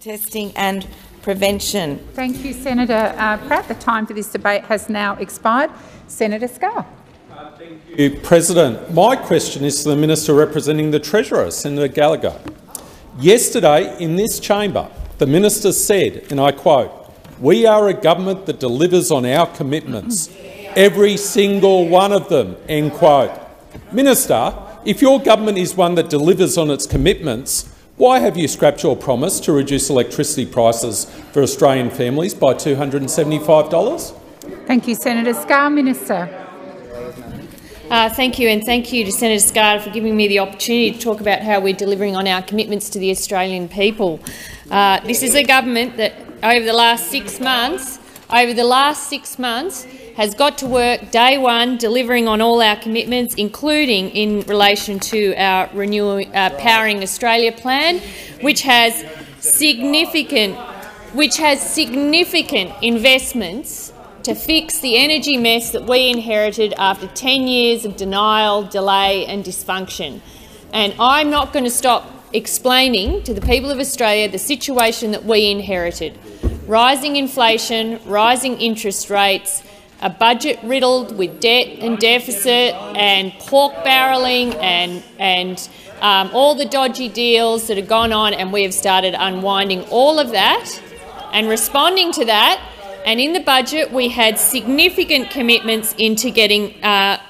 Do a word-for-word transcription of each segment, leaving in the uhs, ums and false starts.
to testing and prevention. Thank you, Senator uh, Pratt. The time for this debate has now expired. Senator Scar. Uh, thank you, President. My question is to the Minister representing the Treasurer, Senator Gallagher. Yesterday in this chamber, the Minister said, and I quote, "We are a government that delivers on our commitments, every single one of them," end quote. Minister, if your government is one that delivers on its commitments, why have you scrapped your promise to reduce electricity prices for Australian families by two hundred and seventy-five dollars? Thank you, Senator Scar. Minister. Uh, thank you, and thank you to Senator Scar for giving me the opportunity to talk about how we're delivering on our commitments to the Australian people. Uh, this is a government that, over the last six months, over the last six months, has got to work day one, delivering on all our commitments, including in relation to our Renew uh, Powering Australia plan, which has significant, which has significant investments to fix the energy mess that we inherited after ten years of denial, delay and dysfunction. And I'm not going to stop explaining to the people of Australia the situation that we inherited. Rising inflation, rising interest rates, a budget riddled with debt and deficit and pork barrelling and, and um, all the dodgy deals that have gone on, and we have started unwinding all of that and responding to that. And in the budget, we had significant commitments into getting uh,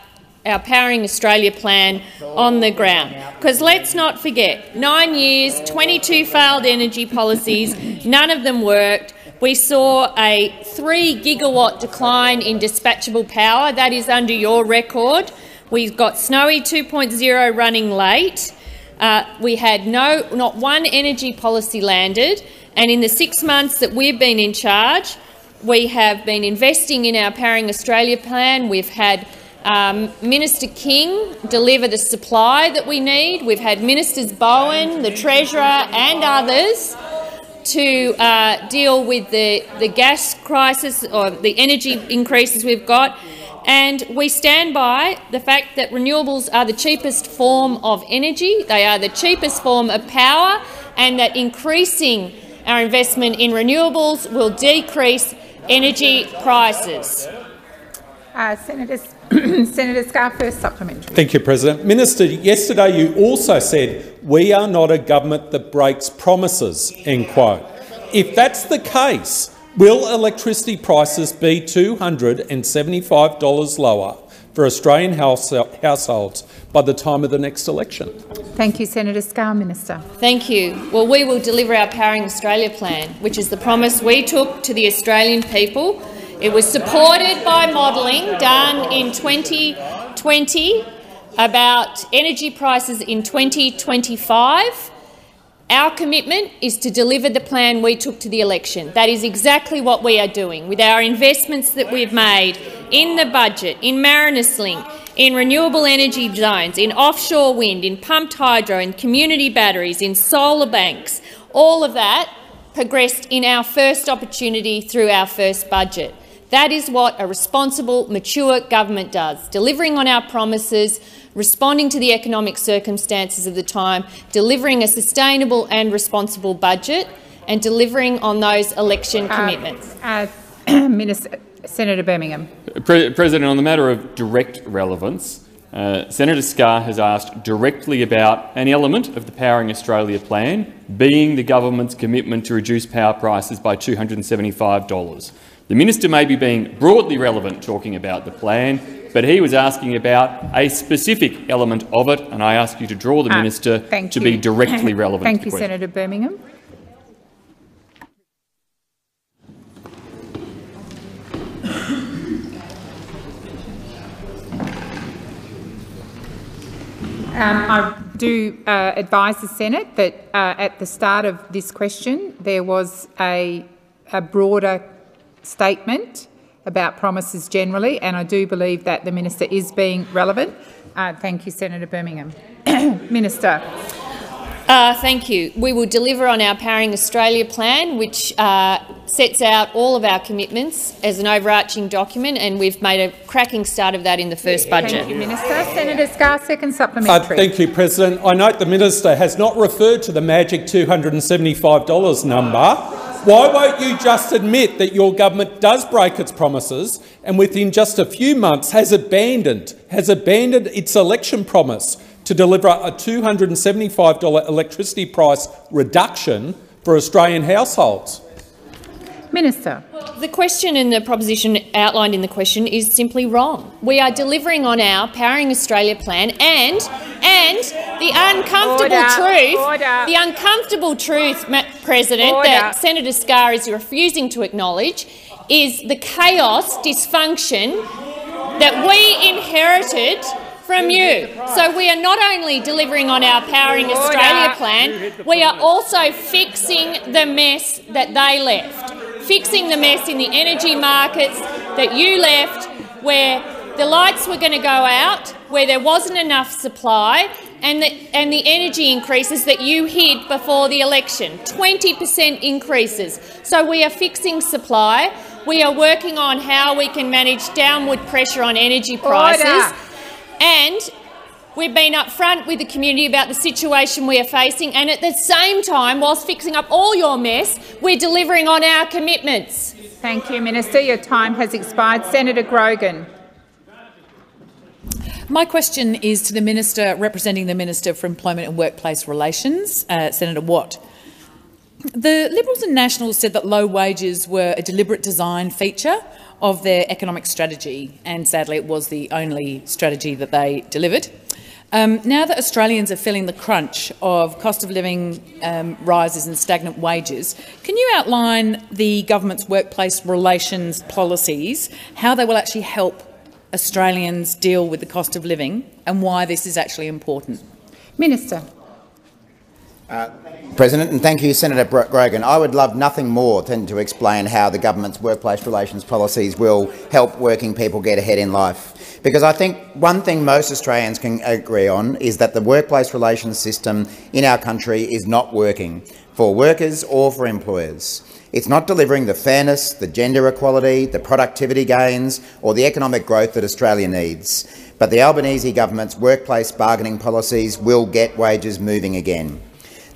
our Powering Australia plan on the ground. Because let's not forget, nine years, twenty-two failed energy policies, none of them worked. We saw a three gigawatt decline in dispatchable power. That is under your record. We've got Snowy two point oh running late. Uh, we had no, not one energy policy landed. And in the six months that we've been in charge, we have been investing in our Powering Australia plan. We've had um, Minister King deliver the supply that we need. We've had Ministers Bowen, the Treasurer and others to uh, deal with the, the gas crisis or the energy increases we've got. And we stand by the fact that renewables are the cheapest form of energy. They are the cheapest form of power, and that increasing our investment in renewables will decrease energy prices. Uh, Senator, Senator Scar, first supplementary. Thank you, President. Minister, yesterday you also said, "We are not a government that breaks promises," end quote. If that's the case, will electricity prices be two hundred and seventy-five dollars lower for Australian house households by the time of the next election? Thank you, Senator Scar. Minister. Thank you. Well, we will deliver our Powering Australia plan, which is the promise we took to the Australian people. It was supported by modelling done in twenty twenty about energy prices in twenty twenty-five. Our commitment is to deliver the plan we took to the election. That is exactly what we are doing with our investments that we've made in the budget, in Mariners Link, in renewable energy zones, in offshore wind, in pumped hydro, in community batteries, in solar banks. All of that progressed in our first opportunity through our first budget. That is what a responsible, mature government does, delivering on our promises, responding to the economic circumstances of the time, delivering a sustainable and responsible budget, and delivering on those election commitments. Uh, uh, Minister, Senator Birmingham. Pre President, on the matter of direct relevance, uh, Senator Scar has asked directly about an element of the Powering Australia plan being the government's commitment to reduce power prices by two hundred and seventy-five dollars. The minister may be being broadly relevant talking about the plan, but he was asking about a specific element of it, and I ask you to draw the ah, minister to you. be directly relevant. Thank you, Senator Birmingham. Um, I do uh, advise the Senate that uh, at the start of this question there was a, a broader statement about promises generally, and I do believe that the minister is being relevant. Uh, thank you, Senator Birmingham. Minister. Uh, thank you. We will deliver on our Powering Australia plan, which uh, sets out all of our commitments as an overarching document, and we've made a cracking start of that in the first budget. Thank you, Minister. Senator Scar, second supplementary. Uh, thank you, President. I note the Minister has not referred to the magic two hundred and seventy-five dollars number. Why won't you just admit that your government does break its promises and within just a few months has abandoned, has abandoned its election promise to deliver a two hundred and seventy-five dollar electricity price reduction for Australian households? Minister. Well, the question and the proposition outlined in the question is simply wrong. We are delivering on our Powering Australia plan, and and the uncomfortable Order. truth, Order. the uncomfortable truth, President, Order. that Senator Scar is refusing to acknowledge, is the chaos, dysfunction that we inherited from you. So we are not only delivering on our Powering Australia plan, we are also fixing the mess that they left. Fixing the mess in the energy markets that you left, where the lights were going to go out, where there wasn't enough supply, and the, and the energy increases that you hid before the election, twenty per cent increases. So we are fixing supply. We are working on how we can manage downward pressure on energy prices. Order. And we've been upfront with the community about the situation we are facing, and at the same time, whilst fixing up all your mess, we're delivering on our commitments. Thank you, Minister. Your time has expired. Senator Grogan. My question is to the Minister representing the Minister for Employment and Workplace Relations, uh, Senator Watt. The Liberals and Nationals said that low wages were a deliberate design feature of their economic strategy, and sadly it was the only strategy that they delivered. Um, now that Australians are feeling the crunch of cost of living um, rises and stagnant wages, can you outline the government's workplace relations policies, how they will actually help Australians deal with the cost of living and why this is actually important? Minister. Uh, President, and thank you, Senator Grogan. I would love nothing more than to explain how the government's workplace relations policies will help working people get ahead in life. Because I think one thing most Australians can agree on is that the workplace relations system in our country is not working for workers or for employers. It's not delivering the fairness, the gender equality, the productivity gains or the economic growth that Australia needs. But the Albanese government's workplace bargaining policies will get wages moving again.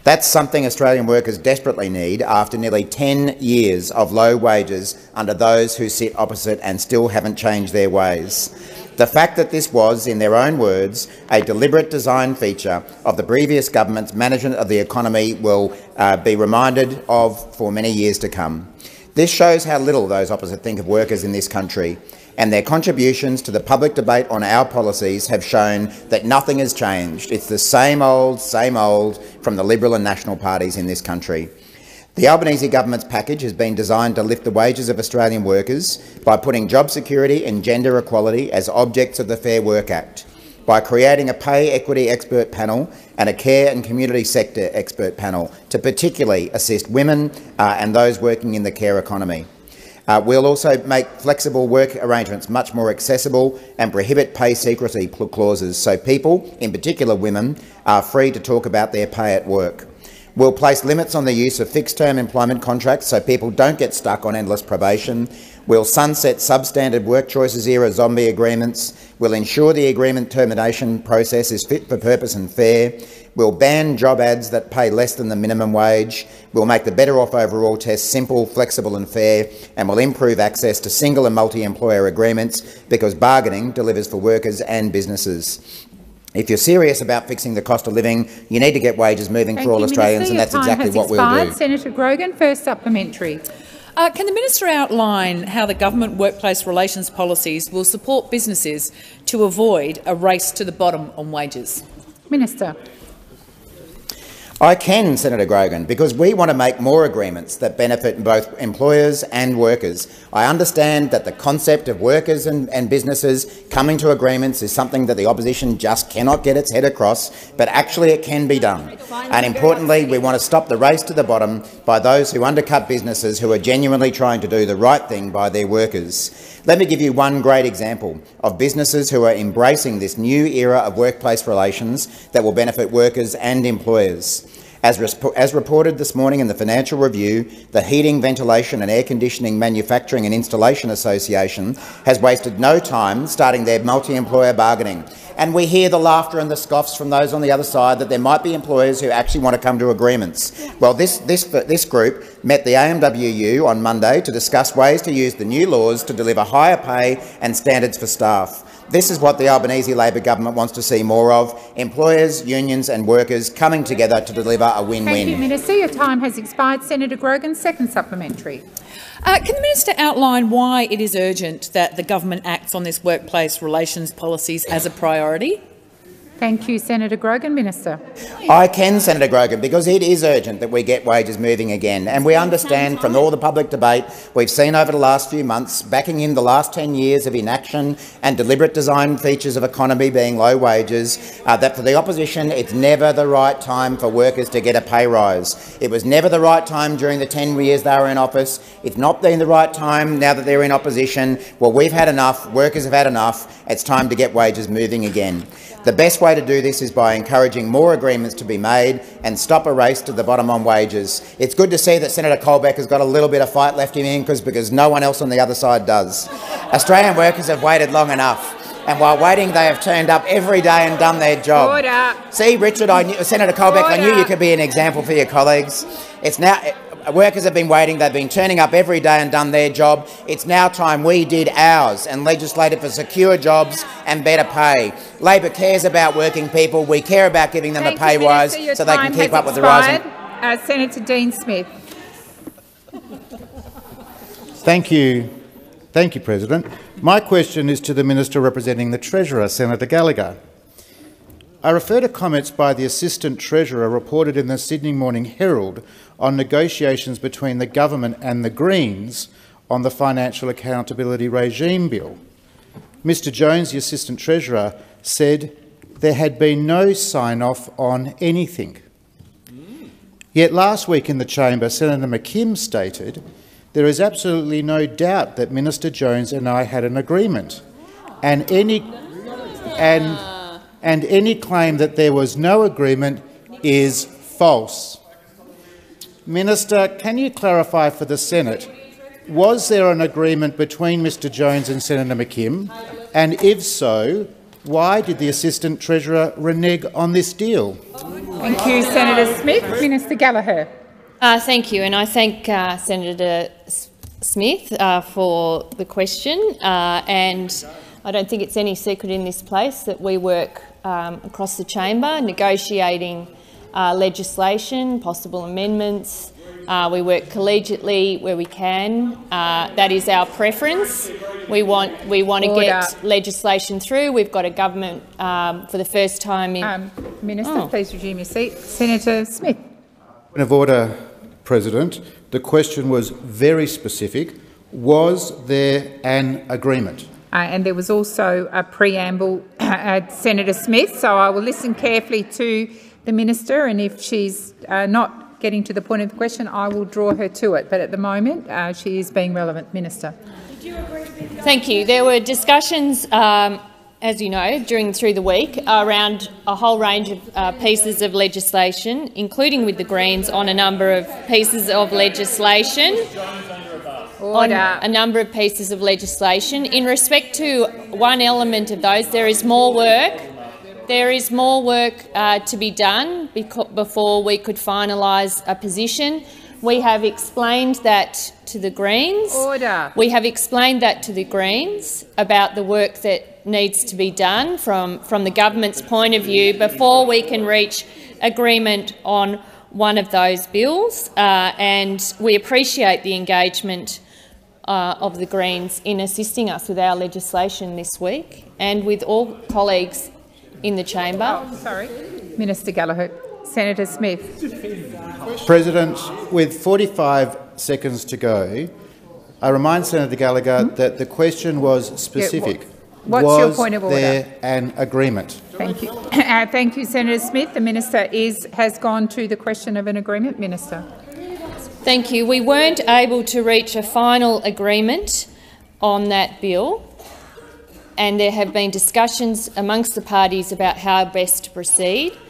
That's something Australian workers desperately need after nearly ten years of low wages under those who sit opposite and still haven't changed their ways. The fact that this was, in their own words, a deliberate design feature of the previous government's management of the economy will uh, be reminded of for many years to come. This shows how little those opposite think of workers in this country, and their contributions to the public debate on our policies have shown that nothing has changed. It's the same old, same old from the Liberal and National parties in this country. The Albanese government's package has been designed to lift the wages of Australian workers by putting job security and gender equality as objects of the Fair Work Act, by creating a pay equity expert panel and a care and community sector expert panel to particularly assist women uh, and those working in the care economy. Uh, we'll also make flexible work arrangements much more accessible and prohibit pay secrecy clauses so people, in particular women, are free to talk about their pay at work. We'll place limits on the use of fixed-term employment contracts so people don't get stuck on endless probation. We'll sunset substandard work choices era zombie agreements. We'll ensure the agreement termination process is fit for purpose and fair. We'll ban job ads that pay less than the minimum wage. We'll make the Better Off Overall test simple, flexible and fair, and we'll improve access to single and multi-employer agreements because bargaining delivers for workers and businesses. If you're serious about fixing the cost of living, you need to get wages moving Thank for all Australians, Minister, and that's exactly what we'll do. Senator Grogan, first supplementary. Uh, can the Minister outline how the government workplace relations policies will support businesses to avoid a race to the bottom on wages? Minister. I can, Senator Grogan, because we want to make more agreements that benefit both employers and workers. I understand that the concept of workers and, and businesses coming to agreements is something that the opposition just cannot get its head across, but actually it can be done. And importantly, we want to stop the race to the bottom by those who undercut businesses who are genuinely trying to do the right thing by their workers. Let me give you one great example of businesses who are embracing this new era of workplace relations that will benefit workers and employers. As, resp as reported this morning in the Financial Review, the Heating, Ventilation and Air Conditioning Manufacturing and Installation Association has wasted no time starting their multi-employer bargaining. And we hear the laughter and the scoffs from those on the other side that there might be employers who actually want to come to agreements. Well, this, this, this group met the A M W U on Monday to discuss ways to use the new laws to deliver higher pay and standards for staff. This is what the Albanese Labor government wants to see more of: employers, unions and workers coming together to deliver a win-win. Thank you, Minister. Your time has expired. Senator Grogan, second supplementary. Uh, can the minister outline why it is urgent that the government acts on this workplace relations policies as a priority? Thank you, Senator Grogan. Minister. I can, Senator Grogan, because it is urgent that we get wages moving again. And we understand from all the public debate we've seen over the last few months, backing in the last ten years of inaction and deliberate design features of economy being low wages, uh, that for the opposition it's never the right time for workers to get a pay rise. It was never the right time during the ten years they were in office. It's not been the right time now that they're in opposition. Well, we've had enough. Workers have had enough. It's time to get wages moving again. The best way to do this is by encouraging more agreements to be made and stop a race to the bottom on wages. It's good to see that Senator Colbeck has got a little bit of fight left in him because no one else on the other side does. Australian workers have waited long enough, and while waiting they have turned up every day and done their job. Order. See, Richard, I knew, Senator Colbeck, Order. I knew you could be an example for your colleagues. It's now. Workers have been waiting, they've been turning up every day and done their job. It's now time we did ours and legislated for secure jobs and better pay. Labor cares about working people. We care about giving them Thank a pay you, rise Minister, so they can keep up expired. with the rising. Uh, Senator Dean Smith. Thank you. Thank you, President. My question is to the Minister representing the Treasurer, Senator Gallagher. I refer to comments by the Assistant Treasurer reported in the Sydney Morning Herald on negotiations between the government and the Greens on the Financial Accountability Regime Bill. Mister Jones, the Assistant Treasurer, said there had been no sign-off on anything. Mm. Yet last week in the chamber, Senator McKim stated, "There is absolutely no doubt that Minister Jones and I had an agreement, and any... and and any claim that there was no agreement is false." Minister, can you clarify for the Senate, was there an agreement between Mr Jones and Senator McKim, and if so, why did the Assistant Treasurer renege on this deal? Thank you, Senator Smith. Minister Gallagher. Uh, thank you, and I thank uh, Senator S Smith uh, for the question. Uh, and I don't think it's any secret in this place that we work Um, across the chamber, negotiating uh, legislation, possible amendments. Uh, we work collegiately where we can. Uh, that is our preference. We want we want Order. to get legislation through. We've got a government um, for the first time in. Um, Minister, oh. please resume your seat. Senator Smith. Point of order, President. The question was very specific. Was there an agreement? Uh, and there was also a preamble, uh, Senator Smith, so I will listen carefully to the minister, and if she's uh, not getting to the point of the question, I will draw her to it. But at the moment, uh, she is being relevant. Minister. Did you agree with that? Thank you. There were discussions, um, as you know, during through the week around a whole range of uh, pieces of legislation, including with the Greens, on a number of pieces of legislation. Order. On a number of pieces of legislation. In respect to one element of those, there is more work. There is more work uh, to be done before we could finalise a position. We have explained that to the Greens. Order. We have explained that to the Greens about the work that needs to be done from, from the government's point of view before we can reach agreement on one of those bills. Uh, and we appreciate the engagement Uh, of the Greens in assisting us with our legislation this week and with all colleagues in the chamber. Oh, sorry, Minister Gallagher. Senator Smith. President, with forty-five seconds to go, I remind Senator Gallagher hmm? that the question was specific. Yeah, what's was your point of order? there an agreement? Thank you, uh, thank you, Senator Smith. The minister is has gone to the question of an agreement, Minister. Thank you. We weren't able to reach a final agreement on that bill, and there have been discussions amongst the parties about how best to proceed, uh,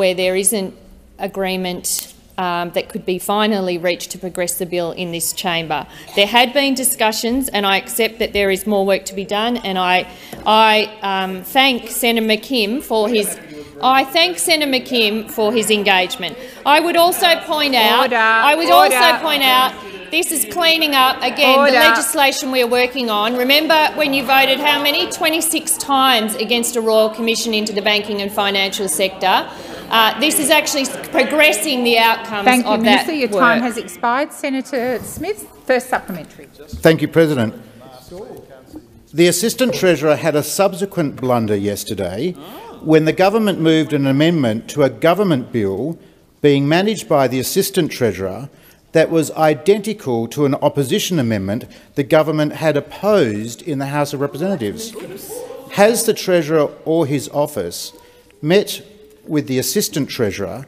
where there isn't agreement um, that could be finally reached to progress the bill in this chamber. There had been discussions, and I accept that there is more work to be done. And I, I um, thank Senator McKim for his. I thank Senator McKim for his engagement. I would also point out. Order. I would Order. also point out. This is cleaning up, again, Order. the legislation we are working on. Remember when you voted how many? twenty-six times against a Royal Commission into the banking and financial sector. Uh, this is actually progressing the outcomes Thank of you, that Minister. Your work. time has expired. Senator Smith, first supplementary. Thank you, President. The Assistant Treasurer had a subsequent blunder yesterday when the government moved an amendment to a government bill being managed by the Assistant Treasurer that was identical to an opposition amendment the government had opposed in the House of Representatives. Has the Treasurer or his office met with the Assistant Treasurer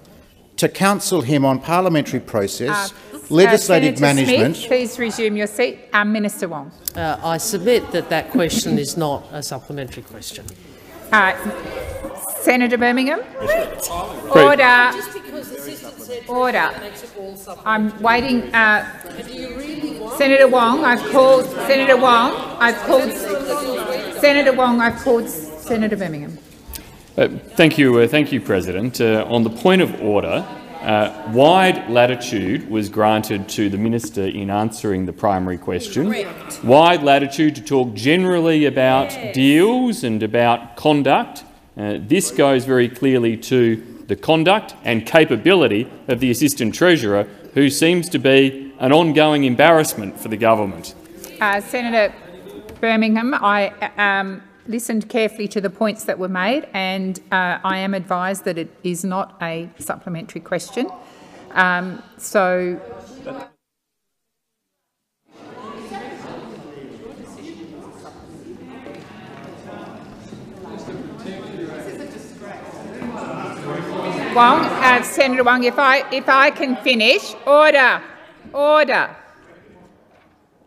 to counsel him on parliamentary process, uh, legislative uh, management— Smith, please resume your seat. Uh, Minister Wong. Uh, I submit that that question is not a supplementary question. Uh, Senator Birmingham. Yes, Order. Order. I'm waiting. Uh, Senator Wong, I've called Senator Wong. I've called Senator Wong. I've called Senator Birmingham. Uh, thank you, uh, thank you, President. Uh, on the point of order, uh, wide latitude was granted to the minister in answering the primary question. Correct. Wide latitude to talk generally about yes. deals and about conduct. Uh, this goes very clearly to the conduct and capability of the Assistant Treasurer, who seems to be an ongoing embarrassment for the government. Uh, Senator Birmingham, I um, listened carefully to the points that were made, and uh, I am advised that it is not a supplementary question. Um, so. Wong, uh, Senator Wong, if I if I can finish, order, order.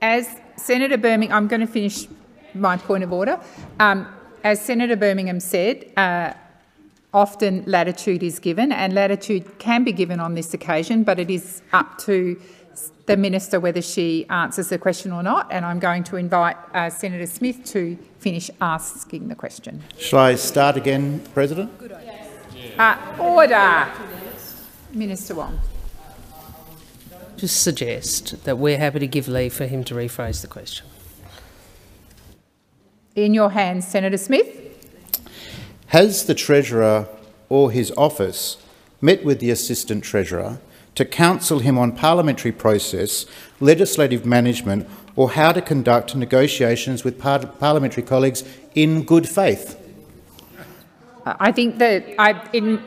As Senator Birmingham, I'm going to finish my point of order. Um, as Senator Birmingham said, uh, often latitude is given, and latitude can be given on this occasion, but it is up to the minister whether she answers the question or not. And I'm going to invite uh, Senator Smith to finish asking the question. Shall I start again, President? Good idea. Uh, order. Minister Wong. Just suggest that we're happy to give leave for him to rephrase the question. In your hands, Senator Smith. Has the Treasurer or his office met with the Assistant Treasurer to counsel him on parliamentary process, legislative management, or how to conduct negotiations with par parliamentary colleagues in good faith? I think that I in,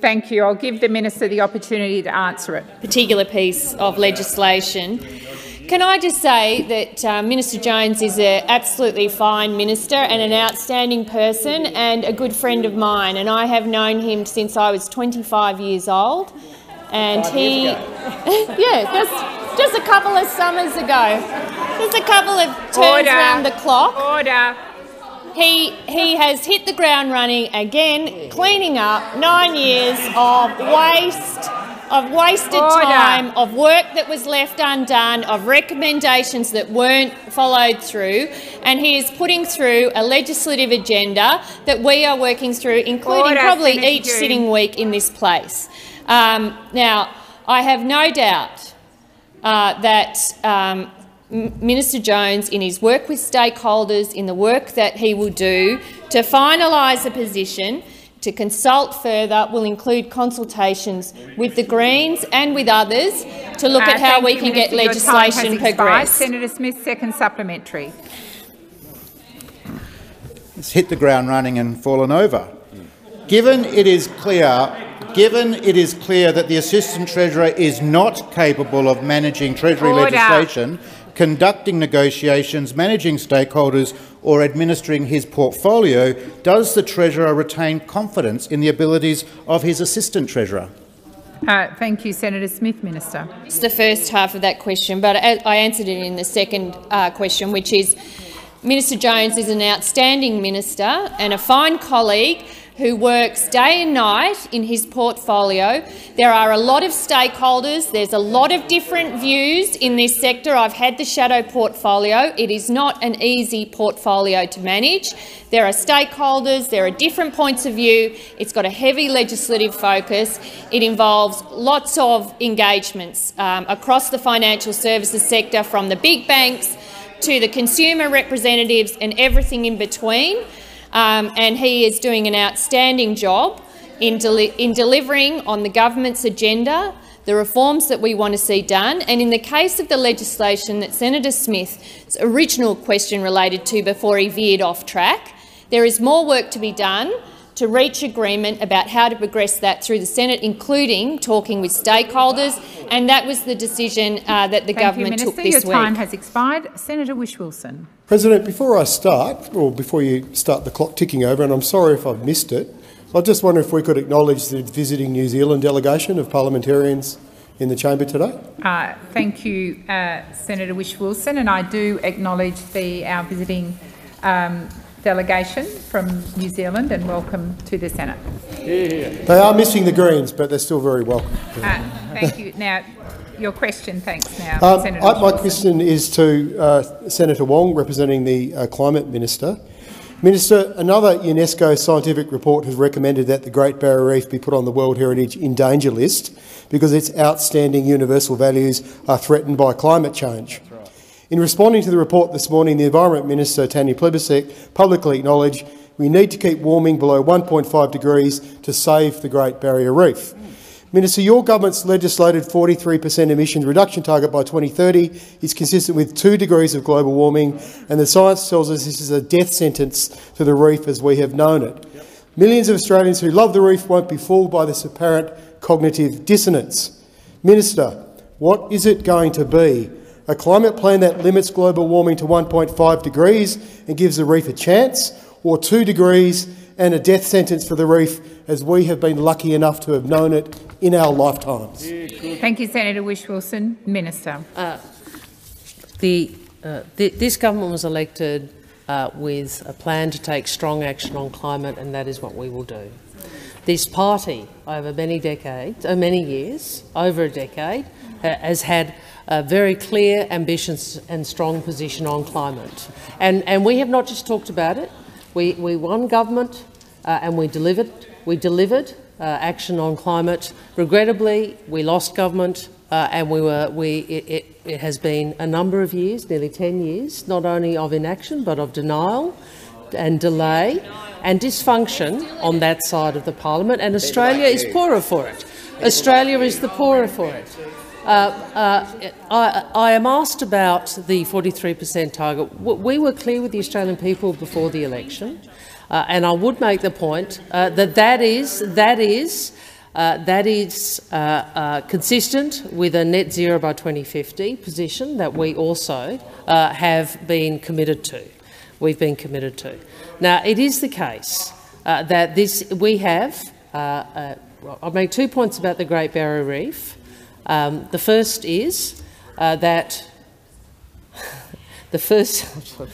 thank you. I'll give the minister the opportunity to answer it. Particular piece of legislation. Can I just say that uh, Minister Jones is an absolutely fine minister and an outstanding person and a good friend of mine, and I have known him since I was twenty-five years old, and Five he, yeah, that's just a couple of summers ago, just a couple of turns Order. around the clock. Order. He, he has hit the ground running again, cleaning up nine years of waste, of wasted Order. time, of work that was left undone, of recommendations that weren't followed through, and he is putting through a legislative agenda that we are working through, including Order, probably Senator each June. sitting week in this place. Um, now, I have no doubt uh, that um, Minister Jones, in his work with stakeholders, in the work that he will do to finalise the position, to consult further, will include consultations with the Greens and with others to look uh, at how we you, can Minister, get legislation progressed. Senator Smith, second supplementary. It's hit the ground running and fallen over. Given it is clear. Given it is clear that the Assistant Treasurer is not capable of managing Treasury Order. legislation, conducting negotiations, managing stakeholders or administering his portfolio, does the Treasurer retain confidence in the abilities of his Assistant Treasurer? Uh, thank you, Senator Smith. Minister. It's the first half of that question, but I answered it in the second uh, question, which is Minister Jones is an outstanding minister and a fine colleague who works day and night in his portfolio. There are a lot of stakeholders. There's a lot of different views in this sector. I've had the shadow portfolio. It is not an easy portfolio to manage. There are stakeholders. There are different points of view. It's got a heavy legislative focus. It involves lots of engagements um, across the financial services sector, from the big banks to the consumer representatives and everything in between. Um, and he is doing an outstanding job in, deli in delivering on the government's agenda, the reforms that we want to see done. And in the case of the legislation that Senator Smith's original question related to before he veered off track, there is more work to be done to reach agreement about how to progress that through the Senate, including talking with stakeholders. And that was the decision uh, that the Thank government you, took this Your week. Your time has expired. Senator Wish-Wilson. President, before I start, or before you start the clock ticking over, and I'm sorry if I've missed it, I just wonder if we could acknowledge the visiting New Zealand delegation of parliamentarians in the chamber today. Uh, thank you, uh, Senator Wish-Wilson, and I do acknowledge the our visiting um, delegation from New Zealand and welcome to the Senate. Yeah. They are missing the Greens, but they're still very welcome. Uh, thank you. Now, your question, thanks. Now, um, Senator I, my question is to uh, Senator Wong, representing the uh, Climate Minister. Minister, another UNESCO scientific report has recommended that the Great Barrier Reef be put on the World Heritage in Danger List because its outstanding universal values are threatened by climate change. In responding to the report this morning, the Environment Minister, Tanya Plibersek, publicly acknowledged we need to keep warming below one point five degrees to save the Great Barrier Reef. Minister, your government's legislated forty-three percent emissions reduction target by twenty thirty is consistent with two degrees of global warming, and the science tells us this is a death sentence to the reef as we have known it. Yep. Millions of Australians who love the reef won't be fooled by this apparent cognitive dissonance. Minister, what is it going to be? A climate plan that limits global warming to one point five degrees and gives the reef a chance, or two degrees and a death sentence for the reef as we have been lucky enough to have known it in our lifetimes? Thank you, Senator Wish-Wilson. Minister. Uh, the, uh, th this government was elected uh, with a plan to take strong action on climate, and that is what we will do. This party, over many decades, uh, many years, over a decade, uh, has had a very clear, ambitious and strong position on climate. And, and we have not just talked about it. We, we won government uh, and we delivered, we delivered uh, action on climate. Regrettably, we lost government uh, and we were, we, it, it, it has been a number of years, nearly ten years, not only of inaction but of denial and delay and dysfunction on that side of the parliament. And Australia is poorer for it. Australia is the poorer for it. Uh, uh, I, I am asked about the forty-three percent target. We were clear with the Australian people before the election, uh, and I would make the point uh, that that is that is uh, that is uh, uh, consistent with a net zero by twenty fifty position that we also uh, have been committed to. We've been committed to. Now, it is the case uh, that this we have. Uh, uh, I'll make two points about the Great Barrier Reef. Um, the first is uh, that the first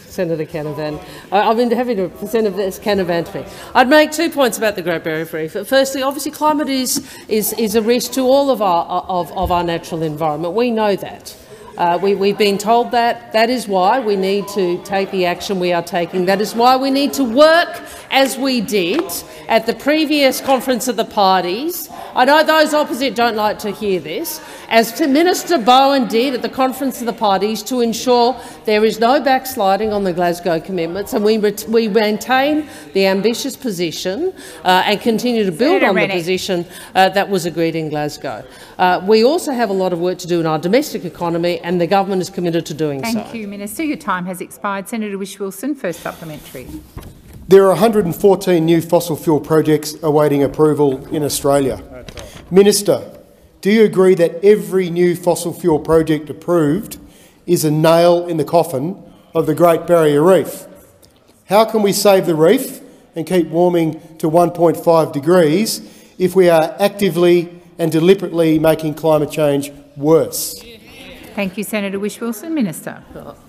Senator Canavan. I've been having to Senator Canavan to me. I'd make two points about the Great Barrier Reef. Firstly, obviously, climate is is is a risk to all of our of, of our natural environment. We know that. Uh, we, we've been told that. That is why we need to take the action we are taking. That is why we need to work as we did at the previous conference of the parties. I know those opposite don't like to hear this, as Minister Bowen did at the conference of the parties, to ensure there is no backsliding on the Glasgow commitments, and we, we maintain the ambitious position uh, and continue to build Senator on Rennick. the position uh, that was agreed in Glasgow. Uh, we also have a lot of work to do in our domestic economy, and the government is committed to doing Thank so. Thank you, Minister. Your time has expired. Senator Wish-Wilson, first supplementary. There are one hundred and fourteen new fossil fuel projects awaiting approval in Australia. Right. Minister, do you agree that every new fossil fuel project approved is a nail in the coffin of the Great Barrier Reef? How can we save the reef and keep warming to one point five degrees if we are actively and deliberately making climate change worse? Thank you, Senator Wish-Wilson. Minister.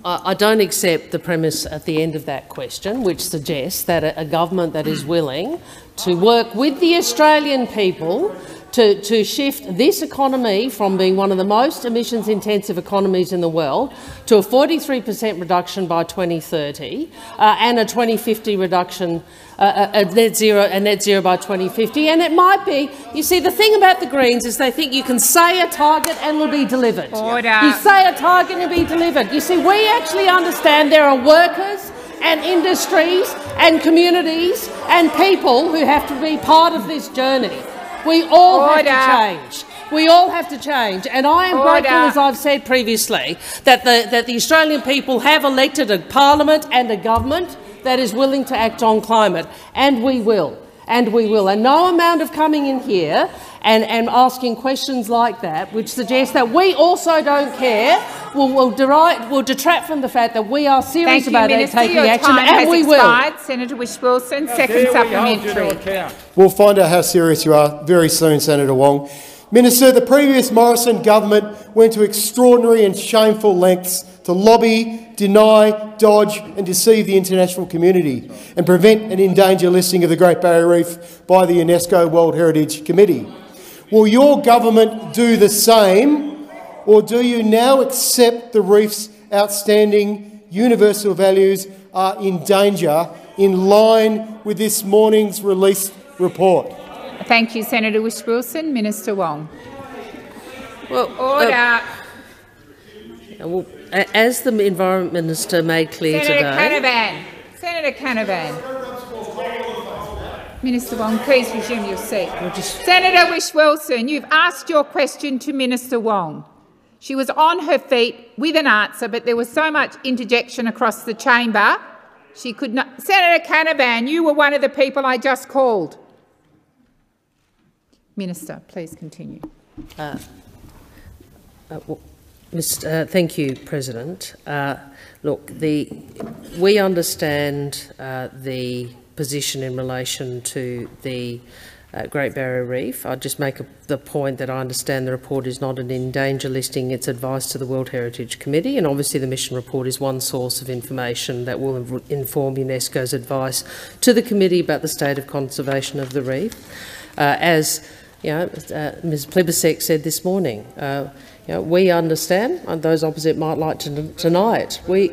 I don't accept the premise at the end of that question, which suggests that a government that is willing to work with the Australian people to, to shift this economy from being one of the most emissions-intensive economies in the world to a forty-three percent reduction by twenty thirty uh, and a twenty fifty reduction, uh, a net zero, a net zero by twenty fifty. And it might be, you see, the thing about the Greens is they think you can say a target and it'll be delivered. Order. You say a target and it'll be delivered. You see, we actually understand there are workers and industries and communities and people who have to be part of this journey. We all Order. have to change. We all have to change, and I am Order. grateful, as I've said previously, that the, that the Australian people have elected a parliament and a government that is willing to act on climate, and we will, and we will. And no amount of coming in here and, and asking questions like that, which suggests that we also don't care, will will, deride, will detract from the fact that we are serious Thank about you, Minister, taking action, and we expired. will. Senator Wish-Wilson, second supplementary. We'll find out how serious you are very soon, Senator Wong. Minister, the previous Morrison government went to extraordinary and shameful lengths to lobby, deny, dodge and deceive the international community and prevent an endangered listing of the Great Barrier Reef by the UNESCO World Heritage Committee. Will your government do the same, or do you now accept the reef's outstanding universal values are in danger, in line with this morning's released report? Thank you, Senator Wish-Wilson. Minister Wong. Well, Order. Uh, well, as the Environment Minister made clear Senator today, Senator Canavan. Senator Canavan. Minister Wong, please resume your seat. We'll just... Senator Wish-Wilson, you've asked your question to Minister Wong. She was on her feet with an answer, but there was so much interjection across the chamber, she could not. Senator Canavan, you were one of the people I just called. Minister, please continue. Uh, uh, well, Mister, uh, thank you, President. Uh, look, the, we understand uh, the position in relation to the uh, Great Barrier Reef. I'll just make a, the point that I understand the report is not an endanger listing. It's advice to the World Heritage Committee, and obviously the mission report is one source of information that will inform UNESCO's advice to the committee about the state of conservation of the reef. Uh, as You know, uh, Miz Plibersek said this morning, uh, you know, we understand, and those opposite might like to deny it. We...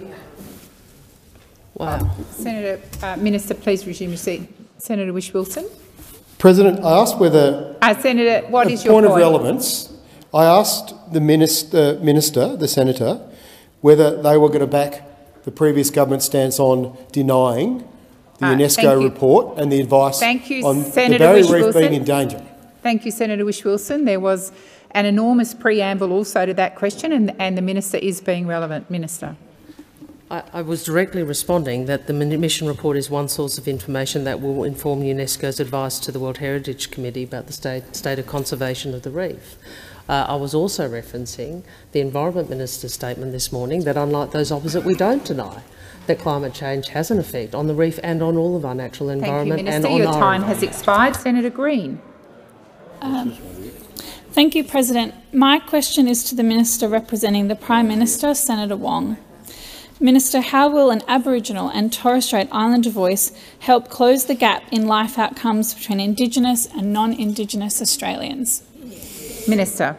Wow. Senator, uh, Minister, please resume your seat. Senator Wish-Wilson. President, I asked whether... Uh, Senator, what is your point? of relevance, I asked the minister, minister, the senator, whether they were going to back the previous government's stance on denying the uh, UNESCO report and the advice thank you, on Senator the barrier reef being in danger. Thank you, Senator Wish-Wilson. There was an enormous preamble also to that question, and, and the minister is being relevant. Minister. I, I was directly responding that the mission report is one source of information that will inform UNESCO's advice to the World Heritage Committee about the state, state of conservation of the reef. Uh, I was also referencing the Environment Minister's statement this morning that, unlike those opposite, we don't deny that climate change has an effect on the reef and on all of our natural environment. Thank you, Minister. And on Your our time has expired. Senator Green. Um, thank you, President. My question is to the Minister representing the Prime Minister, Senator Wong. Minister, how will an Aboriginal and Torres Strait Islander voice help close the gap in life outcomes between Indigenous and non-Indigenous Australians? Minister.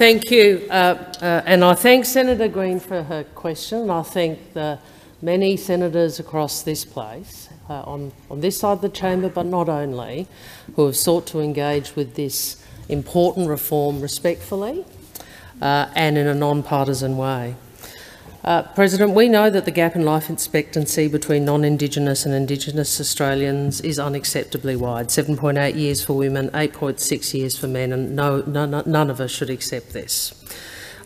Thank you. Uh, uh, and I thank Senator Green for her question. I thank the many senators across this place, Uh, on, on this side of the chamber, but not only, who have sought to engage with this important reform respectfully uh, and in a non-partisan way. Uh, President, we know that the gap in life expectancy between non-Indigenous and Indigenous Australians is unacceptably wide, seven point eight years for women, eight point six years for men, and no, no, none of us should accept this.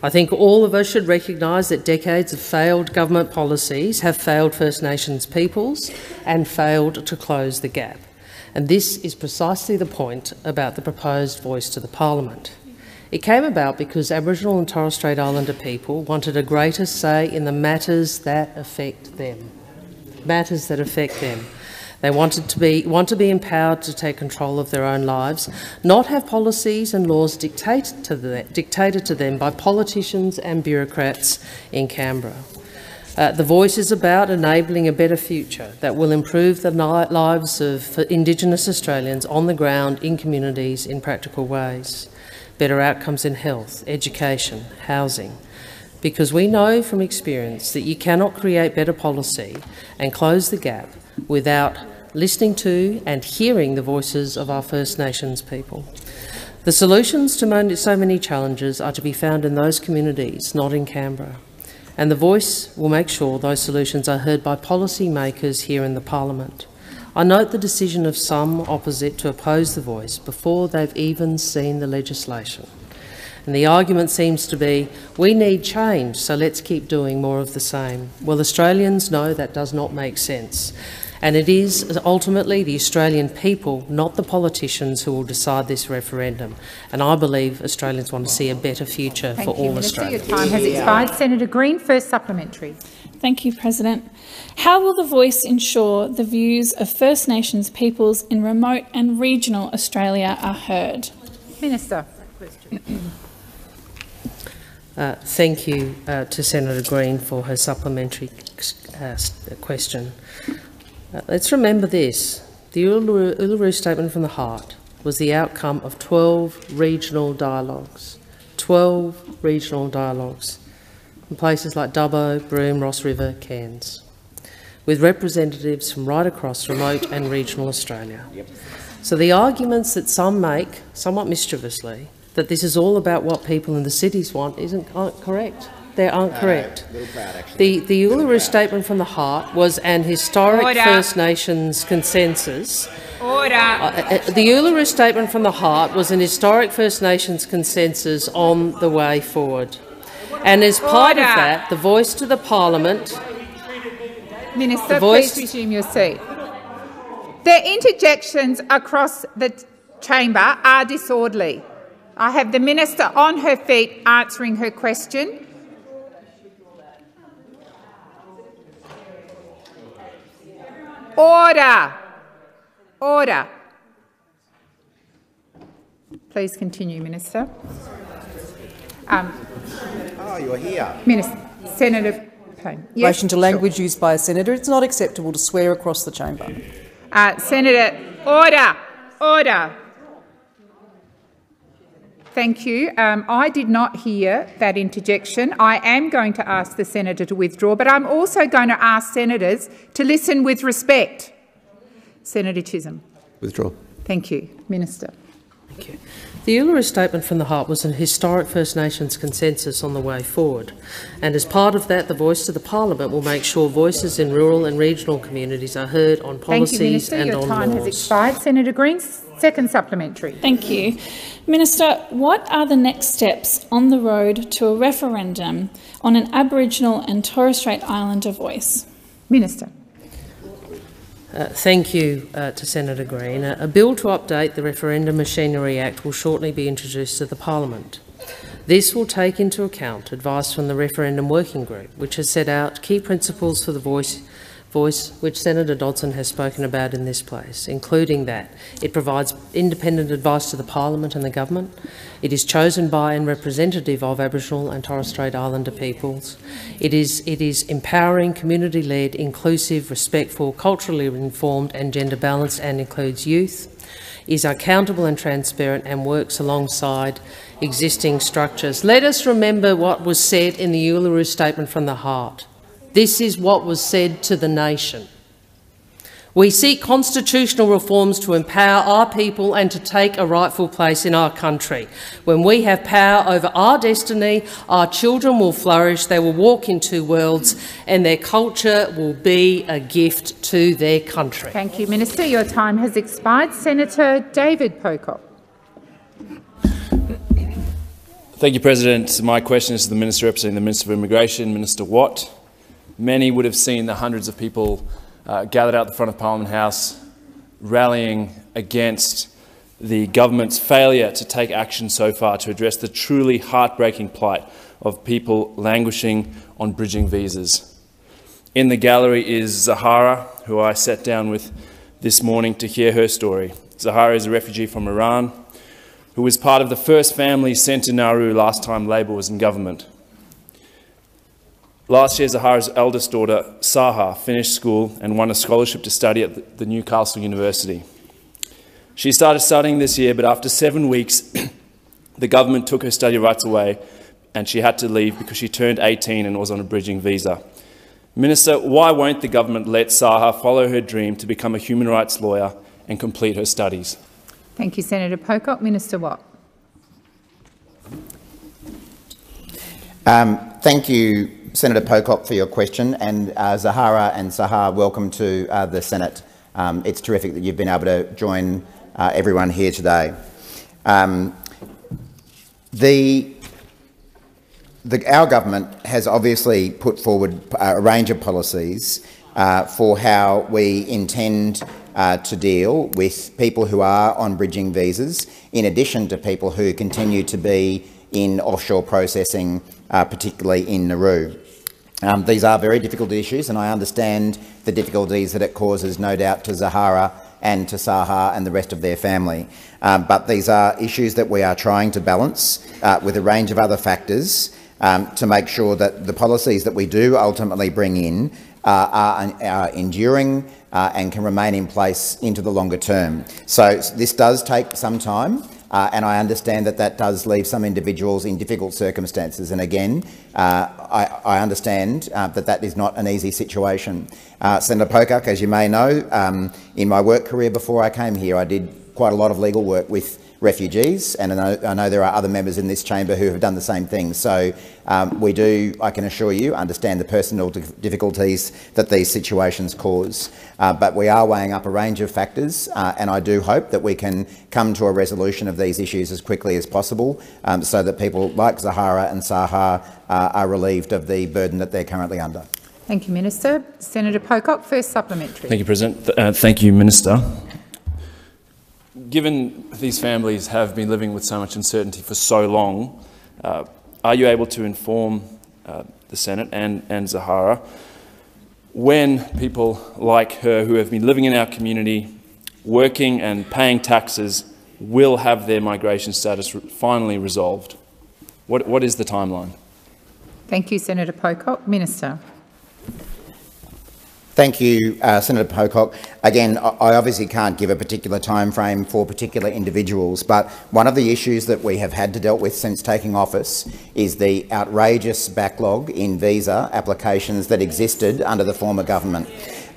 I think all of us should recognise that decades of failed government policies have failed First Nations peoples and failed to close the gap. And this is precisely the point about the proposed voice to the parliament. It came about because Aboriginal and Torres Strait Islander people wanted a greater say in the matters that affect them. Matters that affect them. They wanted to be, want to be empowered to take control of their own lives, not have policies and laws dictated to them, dictated to them by politicians and bureaucrats in Canberra. Uh, the voice is about enabling a better future that will improve the lives of Indigenous Australians on the ground, in communities, in practical ways. Better outcomes in health, education, housing. Because we know from experience that you cannot create better policy and close the gap without listening to and hearing the voices of our First Nations people. The solutions to so many challenges are to be found in those communities, not in Canberra. And the voice will make sure those solutions are heard by policy makers here in the Parliament. I note the decision of some opposite to oppose the voice before they've even seen the legislation. And the argument seems to be, we need change, so let's keep doing more of the same. Well, Australians know that does not make sense. And it is ultimately the Australian people, not the politicians, who will decide this referendum. And I believe Australians want to see a better future for all Australians. Your time has expired. Senator Green, first supplementary. Thank you, President. How will the voice ensure the views of First Nations peoples in remote and regional Australia are heard? Minister. Uh, thank you uh, to Senator Green for her supplementary uh, question. Uh, let's remember this. The Uluru, Uluru Statement from the Heart was the outcome of twelve regional dialogues, twelve regional dialogues in places like Dubbo, Broome, Ross River, Cairns, with representatives from right across remote and regional Australia. Yep. So the arguments that some make, somewhat mischievously, that this is all about what people in the cities want isn't aren't correct. They aren't correct. Uh, proud, the the Uluru Statement from the Heart was an historic Order. First Nations consensus. Order. Uh, uh, the Uluru Statement from the Heart was an historic First Nations consensus on the way forward. And as part Order. Of that, the voice to the Parliament. Minister, voice, please resume your seat. The interjections across the chamber are disorderly. I have the Minister on her feet answering her question. Order. Order. Please continue, Minister. Um, oh, you're here. Minister, Senator Payne. Yes, in relation to language sure. used by a senator, it's not acceptable to swear across the chamber. Uh, Senator, order. Order. Thank you. Um, I did not hear that interjection. I am going to ask the senator to withdraw, but I'm also going to ask senators to listen with respect. Senator Chisholm. Withdraw. Thank you. Minister. Thank you. The Uluru Statement from the Heart was an historic First Nations consensus on the way forward, and as part of that, the voice to the Parliament will make sure voices in rural and regional communities are heard on policies and on laws. Thank you, Minister. Your time has expired. Senator Green, second supplementary. Thank you. Minister, what are the next steps on the road to a referendum on an Aboriginal and Torres Strait Islander voice? Minister. Uh, thank you uh, to Senator Green. A, a bill to update the Referendum Machinery Act will shortly be introduced to the Parliament. This will take into account advice from the Referendum Working Group, which has set out key principles for the voice, voice which Senator Dodson has spoken about in this place, including that it provides independent advice to the Parliament and the government, it is chosen by and representative of Aboriginal and Torres Strait Islander peoples, it is, it is empowering, community-led, inclusive, respectful, culturally informed and gender-balanced, and includes youth, is accountable and transparent, and works alongside existing structures. Let us remember what was said in the Uluru Statement from the Heart. This is what was said to the nation. We seek constitutional reforms to empower our people and to take a rightful place in our country. When we have power over our destiny, our children will flourish, they will walk into worlds, and their culture will be a gift to their country. Thank you, Minister. Your time has expired. Senator David Pocock. Thank you, President. My question is to the Minister representing the Minister for Immigration, Minister Watt. Many would have seen the hundreds of people uh, gathered out the front of Parliament House rallying against the government's failure to take action so far to address the truly heartbreaking plight of people languishing on bridging visas. In the gallery is Zahara, who I sat down with this morning to hear her story. Zahara is a refugee from Iran who was part of the first family sent to Nauru last time Labour was in government. Last year, Zahara's eldest daughter, Saha, finished school and won a scholarship to study at the Newcastle University. She started studying this year, but after seven weeks, the government took her study rights away and she had to leave because she turned eighteen and was on a bridging visa. Minister, why won't the government let Saha follow her dream to become a human rights lawyer and complete her studies? Thank you, Senator Pocock. Minister Watt. Um, thank you, Senator Pocock, for your question. And uh, Zahara and Saha, welcome to uh, the Senate. Um, it's terrific that you've been able to join uh, everyone here today. Um, the The, our government has obviously put forward a range of policies uh, for how we intend uh, to deal with people who are on bridging visas, in addition to people who continue to be in offshore processing, uh, particularly in Nauru. Um, these are very difficult issues, and I understand the difficulties that it causes, no doubt, to Zahara and to Saha and the rest of their family. Um, but these are issues that we are trying to balance uh, with a range of other factors, Um, to make sure that the policies that we do ultimately bring in uh, are, are enduring uh, and can remain in place into the longer term. So this does take some time, uh, and I understand that that does leave some individuals in difficult circumstances. And again, uh, I, I understand uh, that that is not an easy situation. Uh, Senator Pocock, as you may know, um, in my work career before I came here, I did quite a lot of legal work with refugees, and I know, I know there are other members in this chamber who have done the same thing. So um, we do, I can assure you, understand the personal difficulties that these situations cause. Uh, but we are weighing up a range of factors, uh, and I do hope that we can come to a resolution of these issues as quickly as possible, um, so that people like Zahara and Saha uh, are relieved of the burden that they're currently under. Thank you, Minister. Senator Pocock, first supplementary. Thank you, President. Uh, thank you, Minister. Given these families have been living with so much uncertainty for so long, uh, are you able to inform uh, the Senate and, and Zahara when people like her who have been living in our community, working and paying taxes, will have their migration status finally resolved? What, what is the timeline? Thank you, Senator Pocock. Minister. Thank you, uh, Senator Pocock. Again, I obviously can't give a particular time frame for particular individuals, but one of the issues that we have had to deal with since taking office is the outrageous backlog in visa applications that existed under the former government.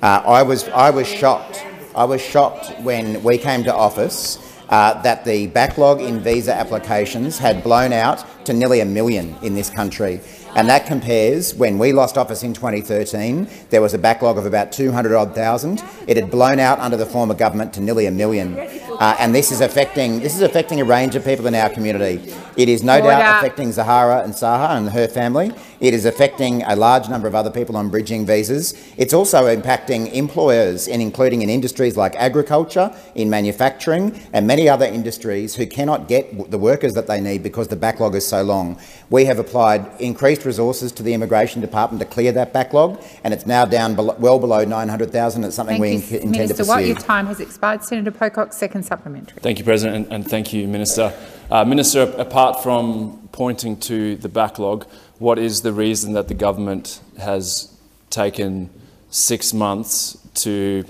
Uh, I was I was shocked. I was shocked when we came to office uh, that the backlog in visa applications had blown out to nearly a million in this country. And that compares, when we lost office in twenty thirteen, there was a backlog of about two hundred odd thousand. It had blown out under the former government to nearly a million. Uh, and this is affecting this is affecting a range of people in our community. It is no Order. doubt affecting Zahara and Saha and her family. It is affecting a large number of other people on bridging visas. It's also impacting employers, and including in industries like agriculture, in manufacturing and many other industries who cannot get the workers that they need because the backlog is so long. We have applied increased resources to the Immigration Department to clear that backlog, and it's now down below, well below nine hundred thousand. It's something we intend to pursue. Minister Watt, your time has expired. Senator Pocock, second supplementary. Thank you, President, and, and thank you, Minister. Uh, Minister, apart from pointing to the backlog, what is the reason that the government has taken six months to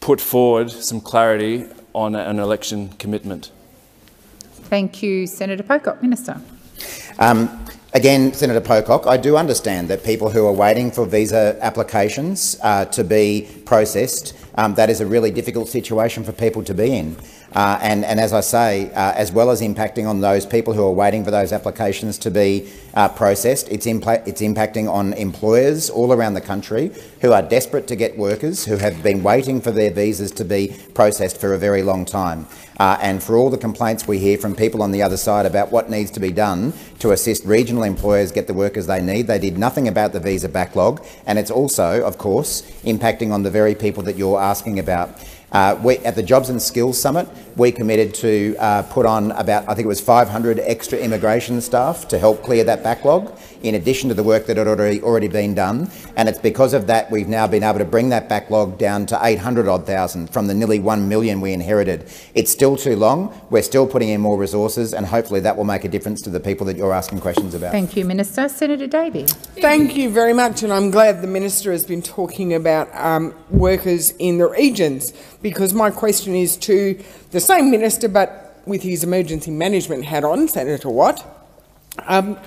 put forward some clarity on an election commitment? Thank you, Senator Pocock. Minister. Um, Again, Senator Pocock, I do understand that people who are waiting for visa applications uh, to be processed, um, that is a really difficult situation for people to be in. Uh, and, and as I say, uh, as well as impacting on those people who are waiting for those applications to be uh, processed, it's, it's impacting on employers all around the country who are desperate to get workers who have been waiting for their visas to be processed for a very long time. Uh, and for all the complaints we hear from people on the other side about what needs to be done to assist regional employers get the workers they need, they did nothing about the visa backlog, and it's also, of course, impacting on the very people that you're asking about. Uh, we, at the Jobs and Skills Summit, we committed to uh, put on about, I think it was five hundred extra immigration staff to help clear that backlog, in addition to the work that had already, already been done. And it's because of that we've now been able to bring that backlog down to eight hundred odd thousand from the nearly one million we inherited. It's still too long. We're still putting in more resources, and hopefully that will make a difference to the people that you're asking questions about. Thank you, Minister. Senator Davey. Thank you very much, and I'm glad the Minister has been talking about um, workers in the regions, because my question is to the same Minister, but with his emergency management hat on, Senator Watt. Um,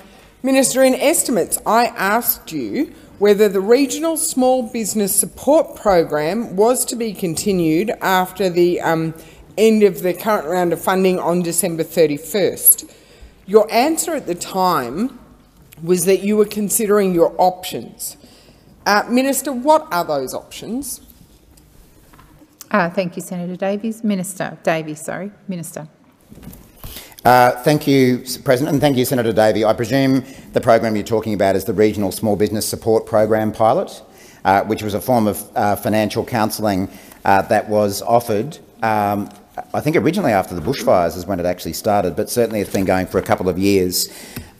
Minister, in estimates, I asked you whether the Regional Small Business Support Program was to be continued after the um, end of the current round of funding on December thirty-first. Your answer at the time was that you were considering your options. Uh, Minister, what are those options? Uh, thank you, Senator Davies. Minister Davies, sorry, Minister. Uh, thank you, President, and thank you, Senator Davey. I presume the program you're talking about is the Regional Small Business Support Program pilot, uh, which was a form of uh, financial counselling uh, that was offered. Um, I think originally after the bushfires is when it actually started, but certainly it's been going for a couple of years.